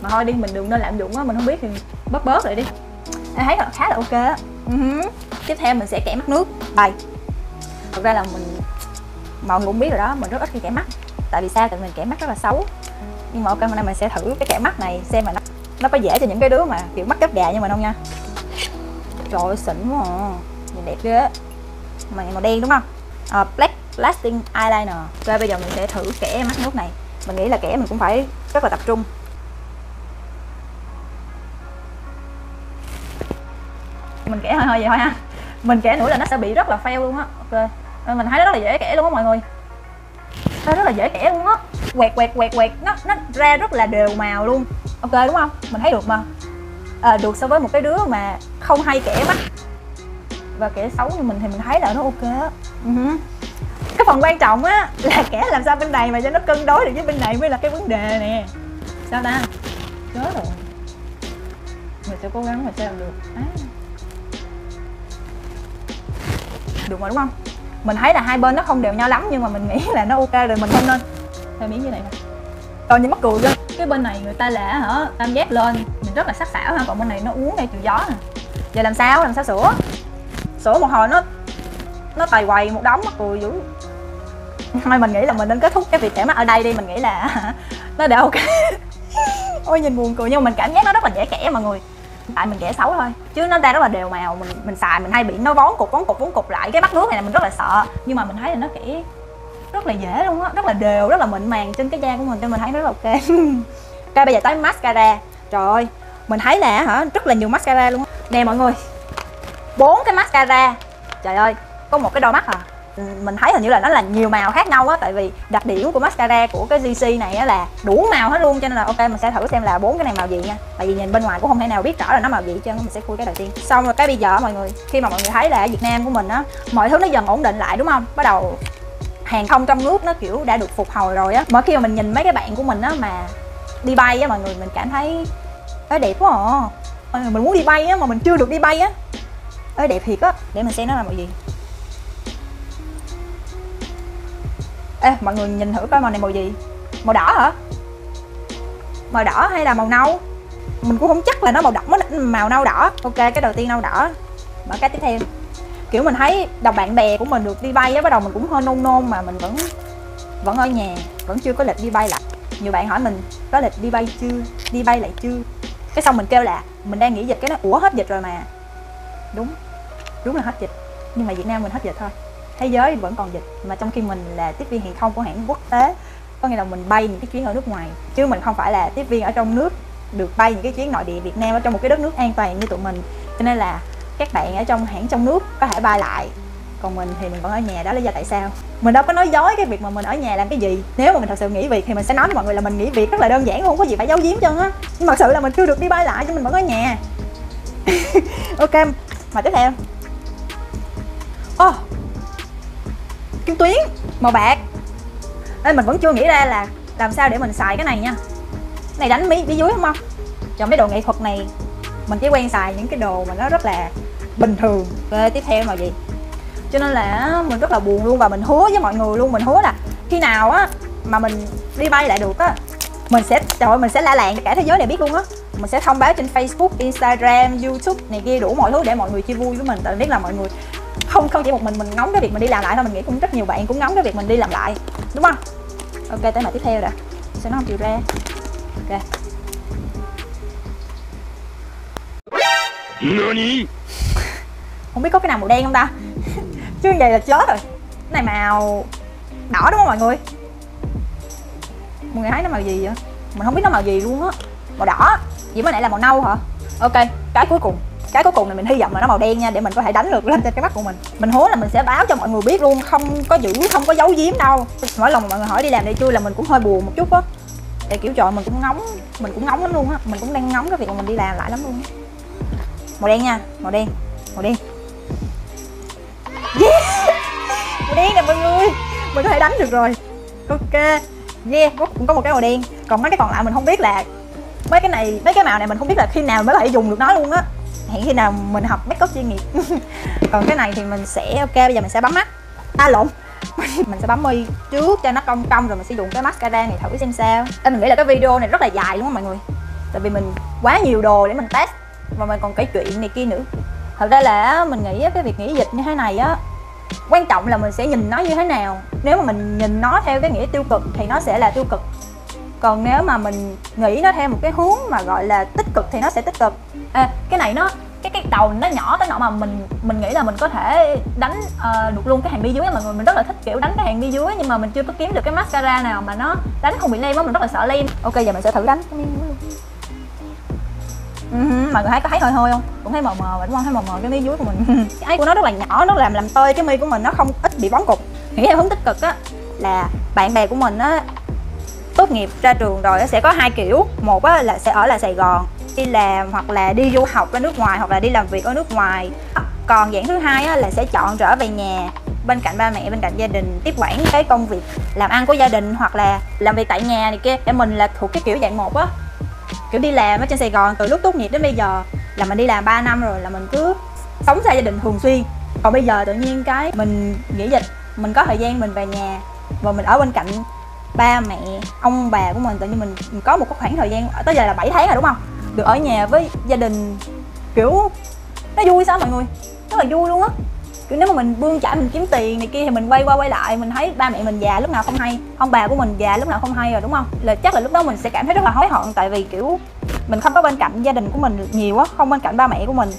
Mà thôi đi, mình đừng nên lạm dụng á, mình không biết thì bớt bớt lại đi. Em thấy là khá là ok á. Uh-huh. Tiếp theo mình sẽ kẻ mắt nước. Đây. Thực ra là mình mọi người cũng biết rồi đó, mình rất ít khi kẻ mắt. Tại vì sao? Tại mình kẻ mắt rất là xấu. Nhưng mà ok, hôm nay mình sẽ thử cái kẻ mắt này xem mà nó, nó có dễ cho những cái đứa mà kiểu mắt gấp gà như mình không nha. Trời ơi, xịn quá à. Nhìn đẹp ghê á. Mà màu đen đúng không? À, black lasting eyeliner. Ok, bây giờ mình sẽ thử kẻ mắt nước này. Mình nghĩ là kẻ mình cũng phải rất là tập trung. Mình kẻ hơi hơi vậy thôi ha. Mình kẻ nữa là nó sẽ bị rất là fail luôn á. Ok, mình thấy nó rất là dễ kẻ luôn á mọi người. Nó rất là dễ kẻ luôn á. Quẹt quẹt quẹt quẹt nó, nó ra rất là đều màu luôn. Ok đúng không? Mình thấy được mà. À, được so với một cái đứa mà không hay kẻ mắt và kẻ xấu như mình thì mình thấy là nó ok á. Uh-huh. Cái phần quan trọng á là kẻ làm sao bên này mà cho nó cân đối được với bên này mới là cái vấn đề nè. Sao ta? Chết rồi. Mình sẽ cố gắng mà sẽ làm được. À. Được mà đúng không? Mình thấy là hai bên nó không đều nhau lắm nhưng mà mình nghĩ là nó ok rồi, mình không nên theo miếng như này nè. Trời nhìn mắc cười luôn. Cái bên này người ta là hả tam giác lên, mình rất là sắc sảo ha, còn bên này nó uốn theo chiều gió nè. Giờ làm sao? Làm sao sửa? Sửa một hồi nó nó tày quầy một đống, mắc cười dữ. Thôi mình nghĩ là mình nên kết thúc cái việc kẻ mắt ở đây đi, mình nghĩ là nó đã ok. Ôi nhìn buồn cười nhưng mà mình cảm giác nó rất là dễ kẻ mọi người. Tại mình kẻ xấu thôi chứ nó ra rất là đều màu, mình mình xài mình hay bị nó vón cục vón cục vón cục lại. Cái mắt nước này là mình rất là sợ, nhưng mà mình thấy là nó kẻ rất là dễ luôn á, rất là đều, rất là mịn màng trên cái da của mình, cho mình thấy nó rất là ok. Ok, bây giờ tới mascara. Trời ơi, mình thấy là hả rất là nhiều mascara luôn á. Nè mọi người, bốn cái mascara. Trời ơi, có một cái đôi mắt à. Mình thấy hình như là nó là nhiều màu khác nhau á, tại vì đặc điểm của mascara của cái giê xê này á là đủ màu hết luôn, cho nên là ok mình sẽ thử xem là bốn cái này màu gì nha. Tại vì nhìn bên ngoài cũng không thể nào biết rõ là nó màu gì hết trơn, mình sẽ khui cái đầu tiên. Xong rồi cái bây giờ mọi người, khi mà mọi người thấy là ở Việt Nam của mình á, mọi thứ nó dần ổn định lại đúng không? Bắt đầu hàng không trong nước nó kiểu đã được phục hồi rồi á. Mỗi khi mà mình nhìn mấy cái bạn của mình á mà đi bay á mọi người, mình cảm thấy ơi đẹp quá à. Ôi, mình muốn đi bay á mà mình chưa được đi bay á. Ơi đẹp thiệt á, để mình xem nó là màu gì. Ê, mọi người nhìn thử coi màu này màu gì. Màu đỏ hả? Màu đỏ hay là màu nâu? Mình cũng không chắc là nó màu đỏ, màu nâu đỏ. Ok, cái đầu tiên nâu đỏ. Mở cái tiếp theo. Kiểu mình thấy đồng bạn bè của mình được đi bay á, bắt đầu mình cũng hơi nôn nôn mà mình vẫn vẫn ở nhà, vẫn chưa có lịch đi bay lại. Nhiều bạn hỏi mình có lịch đi bay chưa, đi bay lại chưa. Cái xong mình kêu là mình đang nghỉ dịch, cái nó ủa hết dịch rồi mà. Đúng, đúng là hết dịch. Nhưng mà Việt Nam mình hết dịch thôi. Thế giới vẫn còn dịch, mà trong khi mình là tiếp viên hàng không của hãng quốc tế, có nghĩa là mình bay những cái chuyến ở nước ngoài, chứ mình không phải là tiếp viên ở trong nước được bay những cái chuyến nội địa Việt Nam ở trong một cái đất nước an toàn như tụi mình. Cho nên là các bạn ở trong hãng trong nước có thể bay lại, còn mình thì mình vẫn ở nhà. Đó là lý do tại sao mình đâu có nói dối cái việc mà mình ở nhà làm cái gì. Nếu mà mình thật sự nghỉ việc thì mình sẽ nói với mọi người là mình nghỉ việc rất là đơn giản, không có gì phải giấu giếm chân á. Nhưng mà thật sự là mình chưa được đi bay lại cho mình vẫn ở nhà. Ok, mà tiếp theo. Ô, oh, kim tuyến màu bạc. Ê, mình vẫn chưa nghĩ ra là làm sao để mình xài cái này nha. Cái này đánh mí bí dưới không không? Trời, mấy đồ nghệ thuật này mình chỉ quen xài những cái đồ mà nó rất là bình thường. Rồi tiếp theo màu gì? Cho nên là mình rất là buồn luôn, và mình hứa với mọi người luôn, mình hứa là khi nào á mà mình đi bay lại được á, mình sẽ, trời ơi, mình sẽ la làng cho cả thế giới này biết luôn á. Mình sẽ thông báo trên Facebook, Instagram, YouTube này kia đủ mọi thứ để mọi người chia vui với mình. Tại biết là mọi người không không chỉ một mình mình ngóng cái việc mình đi làm lại thôi, mình nghĩ cũng rất nhiều bạn cũng ngóng cái việc mình đi làm lại, đúng không? Ok, tới màu tiếp theo đã, sao nó không chịu ra. Ok. Không biết có cái nào màu đen không ta? Chứ vậy là chết rồi. Cái này màu đỏ đúng không mọi người? Mọi người thấy nó màu gì vậy? Mình không biết nó màu gì luôn á. Màu đỏ. Vậy mới nãy là màu nâu hả? Ok, cái cuối cùng. Cái cuối cùng này mình hy vọng là nó màu đen nha, để mình có thể đánh được lên trên cái mắt của mình. Mình hứa là mình sẽ báo cho mọi người biết luôn, không có giữ, không có giấu giếm đâu. Mỗi lần mà mọi người hỏi đi làm đây chưa là mình cũng hơi buồn một chút á. Tại kiểu trời, mình cũng ngóng, mình cũng ngóng lắm luôn á. Mình cũng đang ngóng cái việc mà mình đi làm lại lắm luôn. Màu đen nha, màu đen, màu đen. Yeah! Màu đen nè mọi người, mình có thể đánh được rồi. Ok, yeah, cũng có một cái màu đen. Còn mấy cái còn lại mình không biết là mấy cái này, mấy cái màu này mình không biết là khi nào mới có thể dùng được nó luôn á. Hẹn khi nào mình học make up chuyên nghiệp. Còn cái này thì mình sẽ, ok bây giờ mình sẽ bấm mắt. À lộn, mình sẽ bấm mi trước cho nó cong cong rồi mình sẽ dùng cái mascara này thử xem sao. Ê, mình nghĩ là cái video này rất là dài luôn á mọi người. Tại vì mình quá nhiều đồ để mình test, mà mình còn kể chuyện này kia nữa. Thật ra là mình nghĩ cái việc nghỉ dịch như thế này á, quan trọng là mình sẽ nhìn nó như thế nào. Nếu mà mình nhìn nó theo cái nghĩa tiêu cực thì nó sẽ là tiêu cực. Còn nếu mà mình nghĩ nó theo một cái hướng mà gọi là tích cực thì nó sẽ tích cực. À, cái này nó cái cái đầu nó nhỏ tới nỗi mà mình mình nghĩ là mình có thể đánh uh, được luôn cái hàng mi dưới. Mọi người, mình rất là thích kiểu đánh cái hàng mi dưới, nhưng mà mình chưa có kiếm được cái mascara nào mà nó đánh không bị lem á, mình rất là sợ lem. Ok, giờ mình sẽ thử đánh cái mi dưới luôn. Uh-huh, mọi người thấy có thấy hơi hơi không? Cũng thấy mờ mờ, vẫn thấy mờ mờ cái mi dưới của mình. Cái ấy của nó rất là nhỏ, nó làm làm tơi cái mi của mình, nó không ít bị bóng cục. Nghĩ theo hướng tích cực á là bạn bè của mình á tốt nghiệp ra trường rồi nó sẽ có hai kiểu, một á là sẽ ở lại Sài Gòn đi làm, hoặc là đi du học ra nước ngoài, hoặc là đi làm việc ở nước ngoài. Còn dạng thứ hai á, là sẽ chọn trở về nhà bên cạnh ba mẹ, bên cạnh gia đình, tiếp quản cái công việc làm ăn của gia đình hoặc là làm việc tại nhà này kia. Để mình là thuộc cái kiểu dạng một á, kiểu đi làm ở trên Sài Gòn từ lúc tốt nghiệp đến bây giờ là mình đi làm ba năm rồi, là mình cứ sống xa gia đình thường xuyên. Còn bây giờ tự nhiên cái mình nghỉ dịch, mình có thời gian mình về nhà và mình ở bên cạnh ba mẹ, ông bà của mình. Tự nhiên mình, mình có một cái khoảng thời gian tới giờ là bảy tháng rồi đúng không? Được ở nhà với gia đình kiểu nó vui sao mọi người, rất là vui luôn á. Kiểu nếu mà mình bươn chải mình kiếm tiền này kia thì mình quay qua quay lại mình thấy ba mẹ mình già lúc nào không hay, ông bà của mình già lúc nào không hay rồi đúng không? Là chắc là lúc đó mình sẽ cảm thấy rất là hối hận, tại vì kiểu mình không có bên cạnh gia đình của mình nhiều á, không bên cạnh ba mẹ của mình,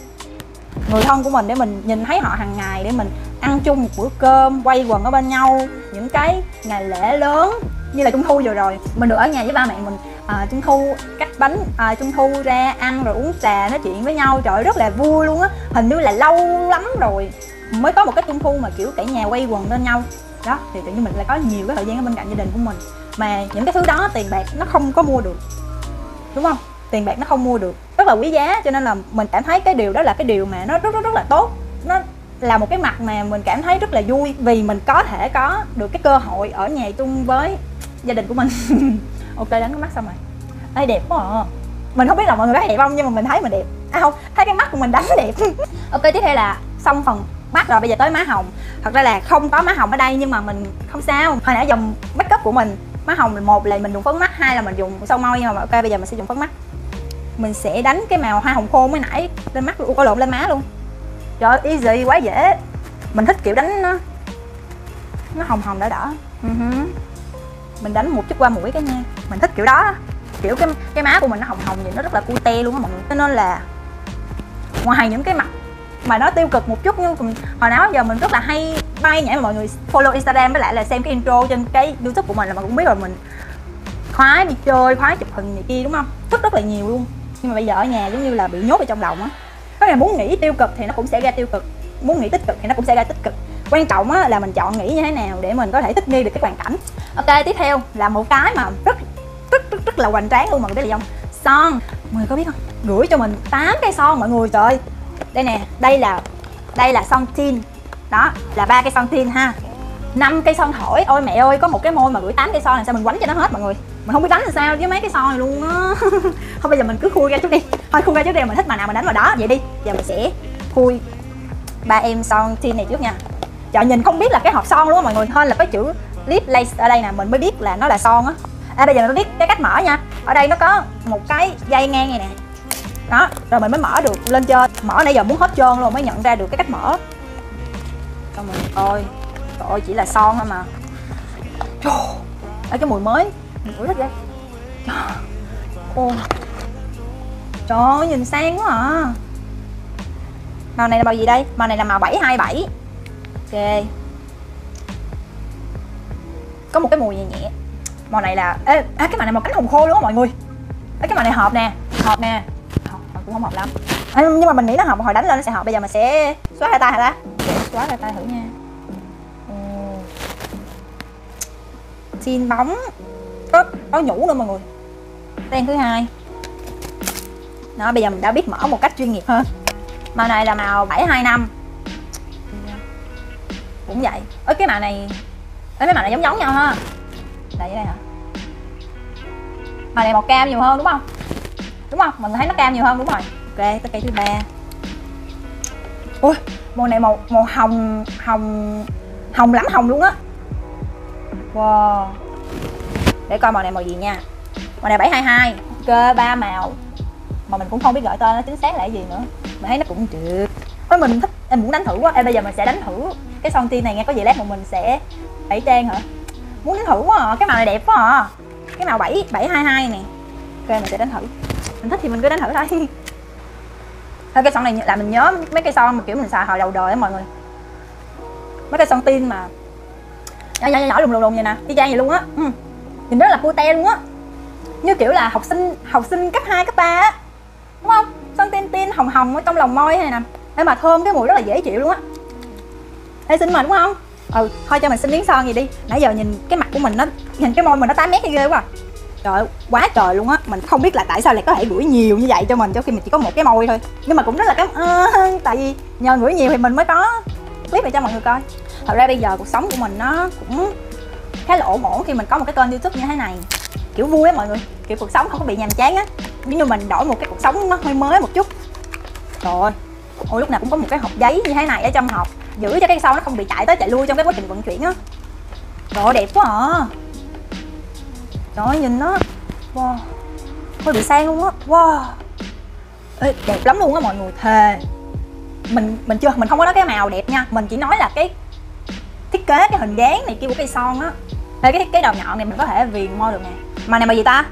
người thân của mình để mình nhìn thấy họ hàng ngày, để mình ăn chung một bữa cơm, quây quần ở bên nhau những cái ngày lễ lớn như là Trung thu vừa rồi. Mình được ở nhà với ba mẹ mình, à, Trung thu cắt bánh, à, Trung thu ra ăn rồi uống trà nói chuyện với nhau, trời ơi, rất là vui luôn á. Hình như là lâu lắm rồi mới có một cái Trung thu mà kiểu cả nhà quây quần bên nhau. Đó, thì tự nhiên mình lại có nhiều cái thời gian ở bên cạnh gia đình của mình. Mà những cái thứ đó tiền bạc nó không có mua được, đúng không? Tiền bạc nó không mua được, rất là quý giá. Cho nên là mình cảm thấy cái điều đó là cái điều mà nó rất rất rất là tốt. Nó là một cái mặt mà mình cảm thấy rất là vui, vì mình có thể có được cái cơ hội ở nhà chung với gia đình của mình. Ok, đánh cái mắt xong rồi. Ê, đẹp quá à. Mình không biết là mọi người có đẹp không, nhưng mà mình thấy mình đẹp. À không, thấy cái mắt của mình đánh đẹp. Ok, tiếp theo là xong phần mắt rồi, bây giờ tới má hồng. Thật ra là không có má hồng ở đây nhưng mà mình không sao. Hồi nãy dòng make up của mình, má hồng mình một là mình dùng phấn mắt, hai là mình dùng son môi, nhưng mà ok bây giờ mình sẽ dùng phấn mắt. Mình sẽ đánh cái màu hoa hồng khô mới nãy lên mắt luôn, có lộn lên má luôn. Trời ơi, easy, quá dễ. Mình thích kiểu đánh nó nó hồng hồng đỏ đỏ. Uh-huh. Mình đánh một chút qua mũi cái nha. Mình thích kiểu đó. Kiểu cái cái má của mình nó hồng hồng vậy, nó rất là cute luôn á mọi người. Cho nên là ngoài những cái mặt mà nó tiêu cực một chút, nhưng hồi nãy giờ mình rất là hay bay nhảy, mà mọi người follow Instagram với lại là xem cái intro trên cái YouTube của mình là mình cũng biết rồi, mình khoái đi chơi, khoái chụp hình này kia đúng không? Thích rất là nhiều luôn. Nhưng mà bây giờ ở nhà giống như là bị nhốt ở trong lòng á. Cái này muốn nghĩ tiêu cực thì nó cũng sẽ ra tiêu cực, muốn nghĩ tích cực thì nó cũng sẽ ra tích cực. Quan trọng á là mình chọn nghĩ như thế nào để mình có thể thích nghi được cái hoàn cảnh. Ok, tiếp theo là một cái mà rất rất rất, rất là hoành tráng luôn mọi người biết là gì không? Son. Mọi người có biết không? Gửi cho mình tám cái son mọi người, trời ơi. Đây nè, đây là đây là son tin. Đó, là ba cái son tin ha. năm cây son thổi. Ôi mẹ ơi, có một cái môi mà gửi tám cây son là sao mình quánh cho nó hết mọi người. Mình không biết đánh làm sao với mấy cái son này luôn á. Thôi bây giờ mình cứ khui ra trước đi. Thôi khui ra trước đi, mình thích mà nào mình đánh vào đó. Vậy đi. Giờ mình sẽ khui ba em son tin này trước nha. Trời, nhìn không biết là cái hộp son luôn á mọi người. Hơn là cái chữ lip lace ở đây nè mình mới biết là nó là son á. À, bây giờ mình biết cái cách mở nha. Ở đây nó có một cái dây ngang này nè. Đó, rồi mình mới mở được lên trên. Mở nãy giờ muốn hết trơn luôn mới nhận ra được cái cách mở. Trời mình ơi. Trời ơi, chỉ là son thôi mà. Trời ơi, cái mùi mới. Mùi rất ghê. Trời ôi. Trời ơi, nhìn sang quá à. Màu này là màu gì đây? Màu này là màu bảy hai bảy. Ok. Có một cái mùi nhẹ nhẹ. Màu này là... Ê, à, cái màu này màu cánh hồng khô luôn á mọi người. Ê, cái màu này hợp nè. Hợp nè. Cũng không hợp lắm à, nhưng mà mình nghĩ nó hợp, hồi đánh lên nó sẽ hợp. Bây giờ mình sẽ xóa hai tay hả ta? Để xóa hai tay thử nha. Xin ừ. Bóng có, có nhũ nữa mọi người. Đen thứ hai. Đó, bây giờ mình đã biết mở một cách chuyên nghiệp hơn. Màu này là màu bảy hai năm. Cũng vậy. Ơ cái màu này, ơ mấy màu này giống giống nhau ha. Đây đây hả? Màu này màu cam nhiều hơn đúng không? Đúng không? Mình thấy nó cam nhiều hơn đúng rồi. Ok, tới cây thứ ba. Ui, màu này màu màu hồng hồng hồng lắm hồng luôn á. Wow. Để coi màu này màu gì nha. Màu này bảy hai hai. Ok, ba màu. Mà mình cũng không biết gọi tên nó chính xác là cái gì nữa. Mình thấy nó cũng trượt. Ôi mình thích, em muốn đánh thử quá. Ê bây giờ mình sẽ đánh thử cái son tin này nghe, có gì lát mà mình sẽ tẩy trang hả? Muốn đánh thử quá à. Cái màu này đẹp quá à. Cái màu bảy bảy hai hai nè. Ok, mình sẽ đánh thử. Mình thích thì mình cứ đánh thử thôi. Thôi cái son này là mình nhớ mấy cái son mà kiểu mình xài hồi đầu đời á mọi người. Mấy cái son tin mà nhỏ nhỏ nhỏ lùng lùng lùng vậy nè, y chang vậy luôn á. Ừ. Nhìn rất là cute luôn á. Như kiểu là học sinh học sinh cấp hai, cấp ba á. Đúng không? Son tin tin hồng hồng ở trong lòng môi này nè. Ê mà thơm, cái mùi rất là dễ chịu luôn á. Ê xinh mà đúng không? Ừ, thôi cho mình xin miếng son gì đi. Nãy giờ nhìn cái mặt của mình nó, nhìn cái môi mình nó tám mét hay ghê quá. À. Trời quá trời luôn á, mình không biết là tại sao lại có thể gửi nhiều như vậy cho mình trong khi mình chỉ có một cái môi thôi. Nhưng mà cũng rất là cảm ơn, tại vì nhờ gửi nhiều thì mình mới có clip này cho mọi người coi. Thật ra bây giờ cuộc sống của mình nó cũng khá là ổn ổn khi mình có một cái kênh YouTube như thế này. Kiểu vui á mọi người, kiểu cuộc sống không có bị nhàm chán á. Nếu như mình đổi một cái cuộc sống nó hơi mới một chút. Trời ơi, ôi lúc nào cũng có một cái hộp giấy như thế này ở trong hộp, giữ cho cái sau nó không bị chạy tới chạy lui trong cái quá trình vận chuyển á. Trời ơi, đẹp quá à. Trời ơi, nhìn nó. Wow. Hơi bị sang luôn á. Wow. Ê, đẹp lắm luôn á mọi người, thề. Mình mình chưa mình không có nói cái màu đẹp nha, mình chỉ nói là cái thiết kế, cái hình dáng này kia của cây son á. Ê, cái cái đầu nhọn này mình có thể viền môi được nè. Màu này màu gì ta?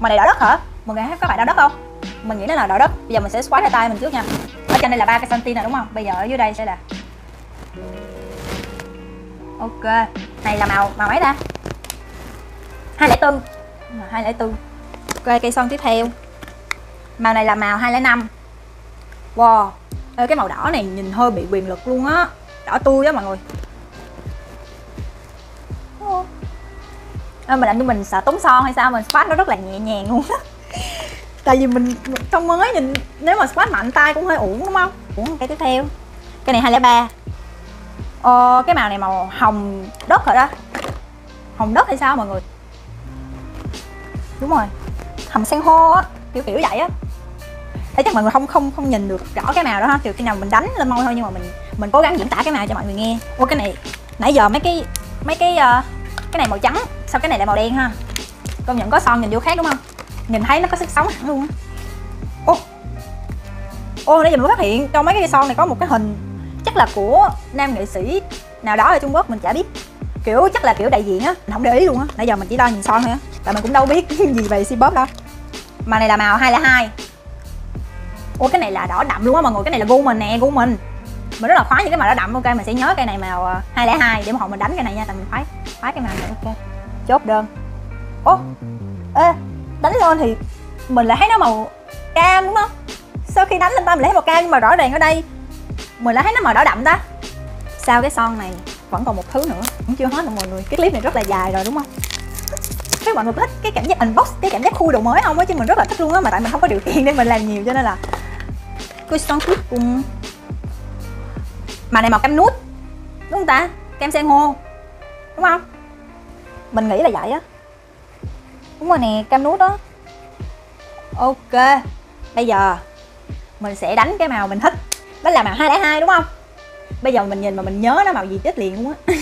Màu này đỏ đất hả? Mọi người thấy có phải đỏ đất không? Mình nghĩ nó là đỏ đất. Bây giờ mình sẽ swipe ra tay mình trước nha. Ở trên đây là ba cái cm này đúng không? Bây giờ ở dưới đây sẽ là ok. Này là màu màu ấy ta? hai không bốn. hai không bốn. Ok, cây son tiếp theo. Màu này là màu hai không năm. Wow. Ê, cái màu đỏ này nhìn hơi bị quyền lực luôn á. Đỏ tươi á mọi người. Ê, mình làm cho mình sợ tốn son hay sao, mình swatch nó rất là nhẹ nhàng luôn á. Tại vì mình không mới nhìn, nếu mà swatch mạnh tay cũng hơi uổng đúng không? Uổng. Cái tiếp theo. Cái này hai không ba. Ờ, cái màu này màu hồng đất rồi đó. Hồng đất hay sao mọi người? Đúng rồi, hồng san hô á, kiểu kiểu vậy á. Thế chắc mọi người không không không nhìn được rõ cái màu đó ha, trừ khi nào mình đánh lên môi thôi, nhưng mà mình mình cố gắng diễn tả cái màu cho mọi người nghe. Ủa cái này nãy giờ mấy cái mấy cái uh, cái này màu trắng, sao cái này lại màu đen ha. Công nhận có son nhìn vô khác đúng không? Nhìn thấy nó có sức sống hẳn luôn. Ô ô nãy giờ mình phát hiện trong mấy cái son này có một cái hình chắc là của nam nghệ sĩ nào đó ở Trung Quốc, mình chả biết, kiểu chắc là kiểu đại diện á, mình không để ý luôn á. Nãy giờ mình chỉ đo nhìn son thôi á, tại mình cũng đâu biết cái gì về C-pop đâu. Mà này là màu hai không hai. Ủa cái này là đỏ đậm luôn á mọi người, cái này là gu mình nè, gu mình. Mình rất là khoái những cái màu đỏ đậm. Ok mình sẽ nhớ cây này màu hai không hai để một hồi mình đánh cái này nha, tại mình khoái khoái cái màu này. Ok. Chốt đơn. Ô. Ê, đánh lên thì mình lại thấy nó màu cam đúng không? Sau khi đánh lên ta mình lại thấy màu cam, nhưng mà rõ ràng ở đây mình lại thấy nó màu đỏ đậm ta. Sao cái son này vẫn còn một thứ nữa, cũng chưa hết đâu mọi người. Cái clip này rất là dài rồi đúng không? Các bạn có thích cái cảm giác unbox, cái cảm giác khui đồ mới không á, chứ mình rất là thích luôn á, mà tại mình không có điều kiện để mình làm nhiều cho nên là cái son cuối cùng. Mà này màu cam nút đúng không ta? Cam sen hô đúng không? Mình nghĩ là vậy á. Đúng rồi nè, cam nút đó. Ok, bây giờ mình sẽ đánh cái màu mình thích. Đó là màu hai không hai đúng không? Bây giờ mình nhìn mà mình nhớ nó màu gì chết liền luôn á.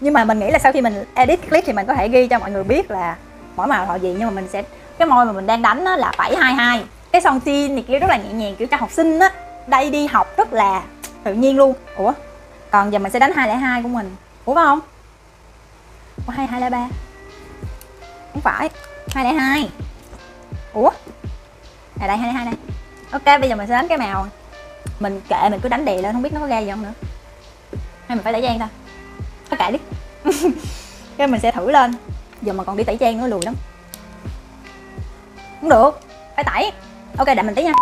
Nhưng mà mình nghĩ là sau khi mình edit clip thì mình có thể ghi cho mọi người biết là mỗi màu họ gì. Nhưng mà mình sẽ, cái môi mà mình đang đánh á là bảy hai hai. Cái son tin này kia rất là nhẹ nhàng, kiểu cho học sinh á, đây đi học rất là tự nhiên luôn. Ủa, còn giờ mình sẽ đánh hai không hai của mình. Ủa phải không? Ủa hai hai ba. Không phải, hai không hai. Ủa, à đây hai không hai đây. Ok, bây giờ mình sẽ đánh cái màu. Mình kệ, mình cứ đánh đè lên, không biết nó có ra gì không nữa. Hay mình phải tẩy trang ta? Nó kệ đi. Cái mình sẽ thử lên. Giờ mà còn đi tẩy trang nữa lùi lắm. Không được, phải tẩy. Ok, đợi mình tí nha.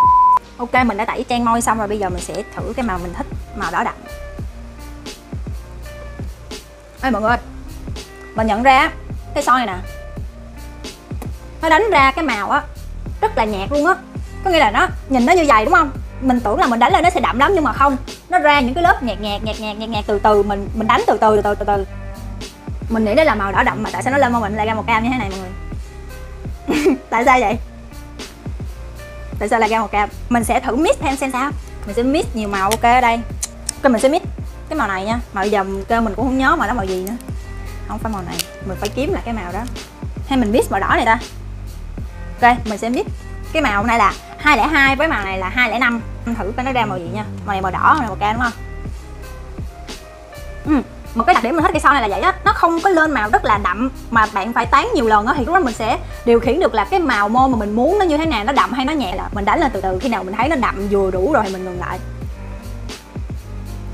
Ok, mình đã tẩy trang môi xong rồi, bây giờ mình sẽ thử cái màu mình thích, màu đỏ đậm. Ê mọi người, mình nhận ra cái son này nè, nó đánh ra cái màu á rất là nhạt luôn á. Có nghĩa là nó nhìn nó như vậy đúng không? Mình tưởng là mình đánh lên nó sẽ đậm lắm nhưng mà không, nó ra những cái lớp nhạt nhạt nhạt nhạt nhạt nhạt từ từ, mình mình đánh từ từ từ từ từ từ. Mình nghĩ đây là màu đỏ đậm mà tại sao nó lên môi mình lại ra màu cam như thế này mọi người? Tại sao vậy? Tại sao lại ra màu cam? Mình sẽ thử mix thêm xem sao. Mình sẽ mix nhiều màu. Ok ở đây. Ok mình sẽ mix cái màu này nha. Mà bây giờ cơ mình cũng không nhớ màu đó màu gì nữa. Không phải màu này, mình phải kiếm lại cái màu đó. Hay mình mix màu đỏ này ta. Ok, mình sẽ mix cái màu này là hai không hai với màu này là hai không năm. Mình thử coi nó ra màu gì nha. Màu này màu đỏ, màu này màu cam đúng không? Ừ, một cái đặc điểm mình thích cái son này là vậy á, nó không có lên màu rất là đậm mà bạn phải tán nhiều lần á, thì lúc đó mình sẽ điều khiển được là cái màu môi mà mình muốn nó như thế nào, nó đậm hay nó nhẹ, là mình đánh lên từ từ, khi nào mình thấy nó đậm vừa đủ rồi thì mình ngừng lại.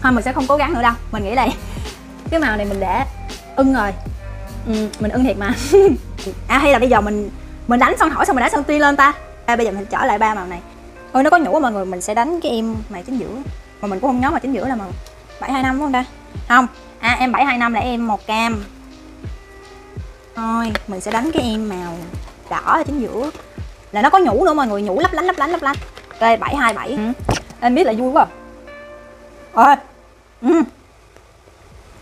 Thôi mình sẽ không cố gắng nữa đâu, mình nghĩ là cái màu này mình để ưng rồi. Ừ, mình ưng thiệt mà. À hay là bây giờ mình mình đánh xong hỏi xong mình đánh xong tuy lên ta. À, bây giờ mình trở lại ba màu này. Ôi nó có nhũ mọi người, mình sẽ đánh cái em màu chính giữa mà mình cũng không nhớ màu chính giữa là màu bảy hai năm đúng không ta? Không. À em bảy hai năm là em màu cam. Thôi mình sẽ đánh cái em màu đỏ ở chính giữa, là nó có nhũ nữa mọi người, nhũ lấp lánh lấp lánh lấp lánh. Ok bảy hai bảy. Ừ. Em biết là vui quá. Ôi. Ừ.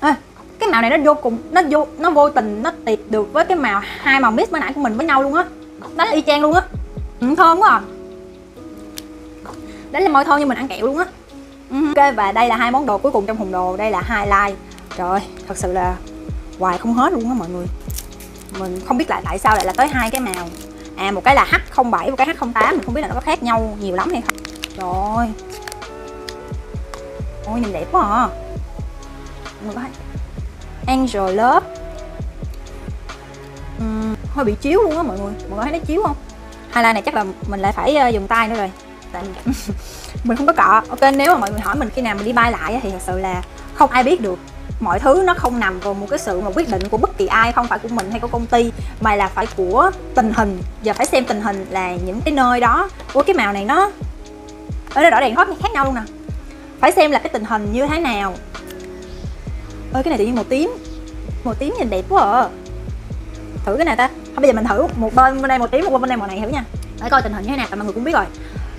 À, cái màu này nó vô cùng, nó vô nó vô tình nó tiệp được với cái màu hai màu mix mới nãy của mình với nhau luôn á. Đánh y chang luôn á. Ừ, thơm quá à. Đánh lên môi thơm như mình ăn kẹo luôn á. Ok và đây là hai món đồ cuối cùng trong hùng đồ, đây là highlight. Trời ơi, thật sự là hoài không hết luôn á mọi người. Mình không biết lại tại sao lại là tới hai cái màu. À một cái là H không bảy, một cái H không tám, mình không biết là nó có khác nhau nhiều lắm hay không. Trời ơi. Ôi nhìn đẹp quá à. Mọi người Angel Love. uhm, Hơi bị chiếu luôn á mọi người, mọi người thấy nó chiếu không? Highlight này chắc là mình lại phải dùng tay nữa rồi. Tại mình không có cọ. Ok nếu mà mọi người hỏi mình khi nào mình đi bay lại thì thật sự là không ai biết được. Mọi thứ nó không nằm vào một cái sự mà quyết định của bất kỳ ai, không phải của mình hay của công ty, mà là phải của tình hình. Giờ phải xem tình hình là những cái nơi đó. Ủa cái màu này nó ở nó đỏ đèn hết khác nhau luôn nè. Phải xem là cái tình hình như thế nào. Ơi cái này tự nhiên màu tím. Màu tím nhìn đẹp quá à. Thử cái này ta. Bây giờ mình thử một bên bên đây màu tím, một bên bên đây màu này thử nha. Để coi tình hình như thế nào, mọi người cũng biết rồi.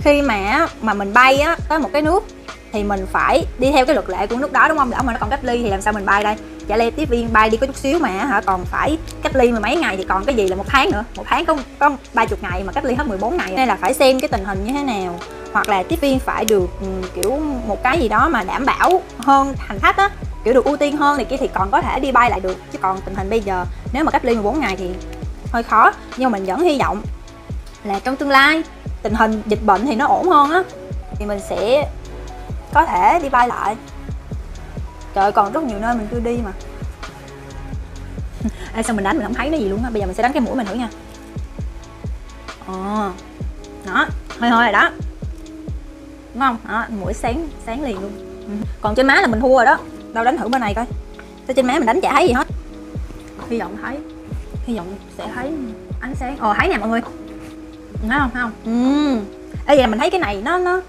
Khi mà mà mình bay á tới một cái nước thì mình phải đi theo cái luật lệ của nước đó đúng không? Lỡ mà nó còn cách ly thì làm sao mình bay đây? Chả lẽ tiếp viên bay đi có chút xíu mà hả, còn phải cách ly mười mấy ngày thì còn cái gì là một tháng nữa. Một tháng có có ba chục ngày mà cách ly hết mười bốn ngày. Nên là phải xem cái tình hình như thế nào. hoặc là tiếp viên phải được kiểu một cái gì đó mà đảm bảo hơn hành khách á, kiểu được ưu tiên hơn này kia thì còn có thể đi bay lại được. Chứ còn tình hình bây giờ nếu mà cách ly mười bốn ngày thì hơi khó. Nhưng mà mình vẫn hy vọng là trong tương lai tình hình dịch bệnh thì nó ổn hơn á, thì mình sẽ có thể đi bay lại. Trời ơi, còn rất nhiều nơi mình chưa đi mà. Ê, sao mình đánh mình không thấy cái gì luôn á. Bây giờ mình sẽ đánh cái mũi mình thử nha. Ờ, đó, hơi hơi rồi đó, đúng không? Đó, mũi sáng, sáng liền luôn. Ừ. Còn trên má là mình thua rồi đó. Đâu đánh thử bên này coi. Sao trên má mình đánh chả thấy gì hết. Hy vọng thấy, hy vọng sẽ thấy ánh sáng. Ờ, thấy nè mọi người, thấy không, thấy không? Ừ. Ê, vậy mình thấy cái này nó nó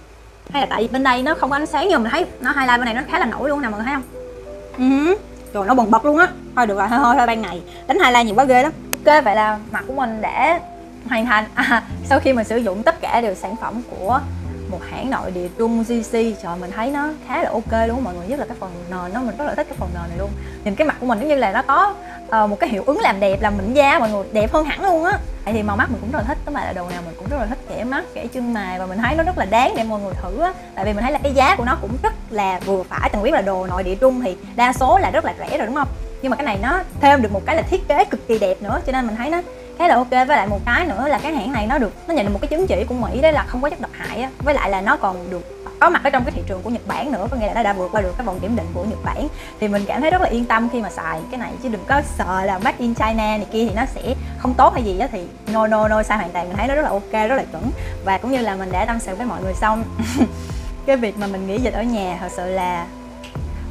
hay là tại vì bên đây nó không có ánh sáng, nhưng mình thấy nó highlight bên này nó khá là nổi luôn nè mọi người, thấy không? Ừ. Trời, nó bần bật luôn á. Thôi được rồi, hơi hơi thôi, ban ngày đánh highlight nhiều quá ghê lắm. Ok, vậy là mặt của mình đã hoàn thành. À, sau khi mình sử dụng tất cả đều sản phẩm của một hãng nội địa Trung giê xê, trời mình thấy nó khá là ok luôn mọi người, nhất là cái phần nền nó, mình rất là thích cái phần nền này luôn. Nhìn cái mặt của mình giống như là nó có uh, một cái hiệu ứng làm đẹp, làm mịn da mọi người, đẹp hơn hẳn luôn á. Thì màu mắt mình cũng rất là thích, tóm lại là đồ nào mình cũng rất là thích, kẻ mắt, kẻ chân mày, và mình thấy nó rất là đáng để mọi người thử á. Tại vì mình thấy là cái giá của nó cũng rất là vừa phải, từng biết là đồ nội địa Trung thì đa số là rất là rẻ rồi đúng không? Nhưng mà cái này nó thêm được một cái là thiết kế cực kỳ đẹp nữa, cho nên mình thấy nó khá là ok. Với lại một cái nữa là cái hãng này nó được, nó nhận được một cái chứng chỉ của Mỹ đấy là không có chất độc hại á, với lại là nó còn được có mặt ở trong cái thị trường của Nhật Bản nữa, có nghĩa là nó đã vượt qua được cái vòng kiểm định của Nhật Bản. Thì mình cảm thấy rất là yên tâm khi mà xài cái này, chứ đừng có sợ là made in China này kia thì nó sẽ không tốt hay gì đó, thì no no no sai hoàn toàn. Mình thấy nó rất là ok, rất là chuẩn. Và cũng như là mình đã tâm sự với mọi người xong cái việc mà mình nghỉ dịch ở nhà thật sự là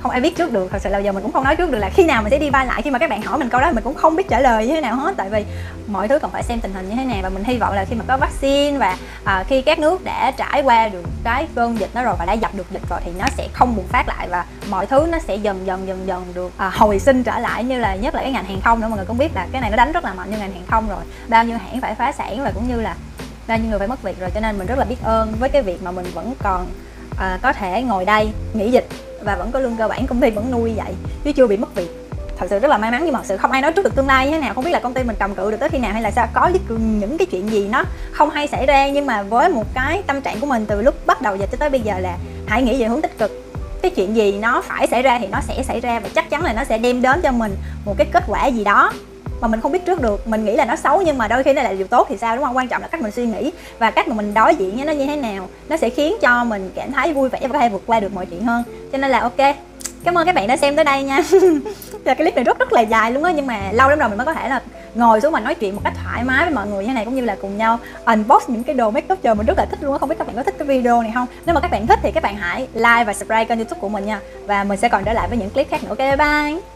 không ai biết trước được. Thật sự là giờ mình cũng không nói trước được là khi nào mình sẽ đi bay lại. Khi mà các bạn hỏi mình câu đó mình cũng không biết trả lời như thế nào hết, tại vì mọi thứ còn phải xem tình hình như thế nào. Và mình hy vọng là khi mà có vaccine và à, khi các nước đã trải qua được cái cơn dịch đó rồi và đã dập được dịch rồi thì nó sẽ không bùng phát lại, và mọi thứ nó sẽ dần dần dần dần được à, hồi sinh trở lại. Như là nhất là cái ngành hàng không nữa, mọi người cũng biết là cái này nó đánh rất là mạnh như ngành hàng không rồi, bao nhiêu hãng phải phá sản và cũng như là bao nhiêu người phải mất việc rồi. Cho nên mình rất là biết ơn với cái việc mà mình vẫn còn à, có thể ngồi đây nghỉ dịch và vẫn có lương cơ bản, công ty vẫn nuôi vậy chứ chưa bị mất việc. Thật sự rất là may mắn, nhưng mà thật sự không ai nói trước được tương lai như thế nào, không biết là công ty mình cầm cự được tới khi nào hay là sao, có những cái chuyện gì nó không hay xảy ra. Nhưng mà với một cái tâm trạng của mình từ lúc bắt đầu dịch cho tới bây giờ là hãy nghĩ về hướng tích cực, cái chuyện gì nó phải xảy ra thì nó sẽ xảy ra, và chắc chắn là nó sẽ đem đến cho mình một cái kết quả gì đó mà mình không biết trước được. Mình nghĩ là nó xấu nhưng mà đôi khi nó là điều tốt thì sao, đúng không? Quan trọng là cách mình suy nghĩ và cách mà mình đối diện với nó như thế nào, nó sẽ khiến cho mình cảm thấy vui vẻ và có thể vượt qua được mọi chuyện hơn. Cho nên là ok, cảm ơn các bạn đã xem tới đây nha. Là cái clip này rất rất là dài luôn á, nhưng mà lâu lắm rồi mình mới có thể là ngồi xuống mà nói chuyện một cách thoải mái với mọi người như thế này, cũng như là cùng nhau unbox những cái đồ make up. Trời, mình rất là thích luôn á, không biết các bạn có thích cái video này không? Nếu mà các bạn thích thì các bạn hãy like và subscribe kênh YouTube của mình nha, và mình sẽ còn trở lại với những clip khác nữa. Ok, bye bye.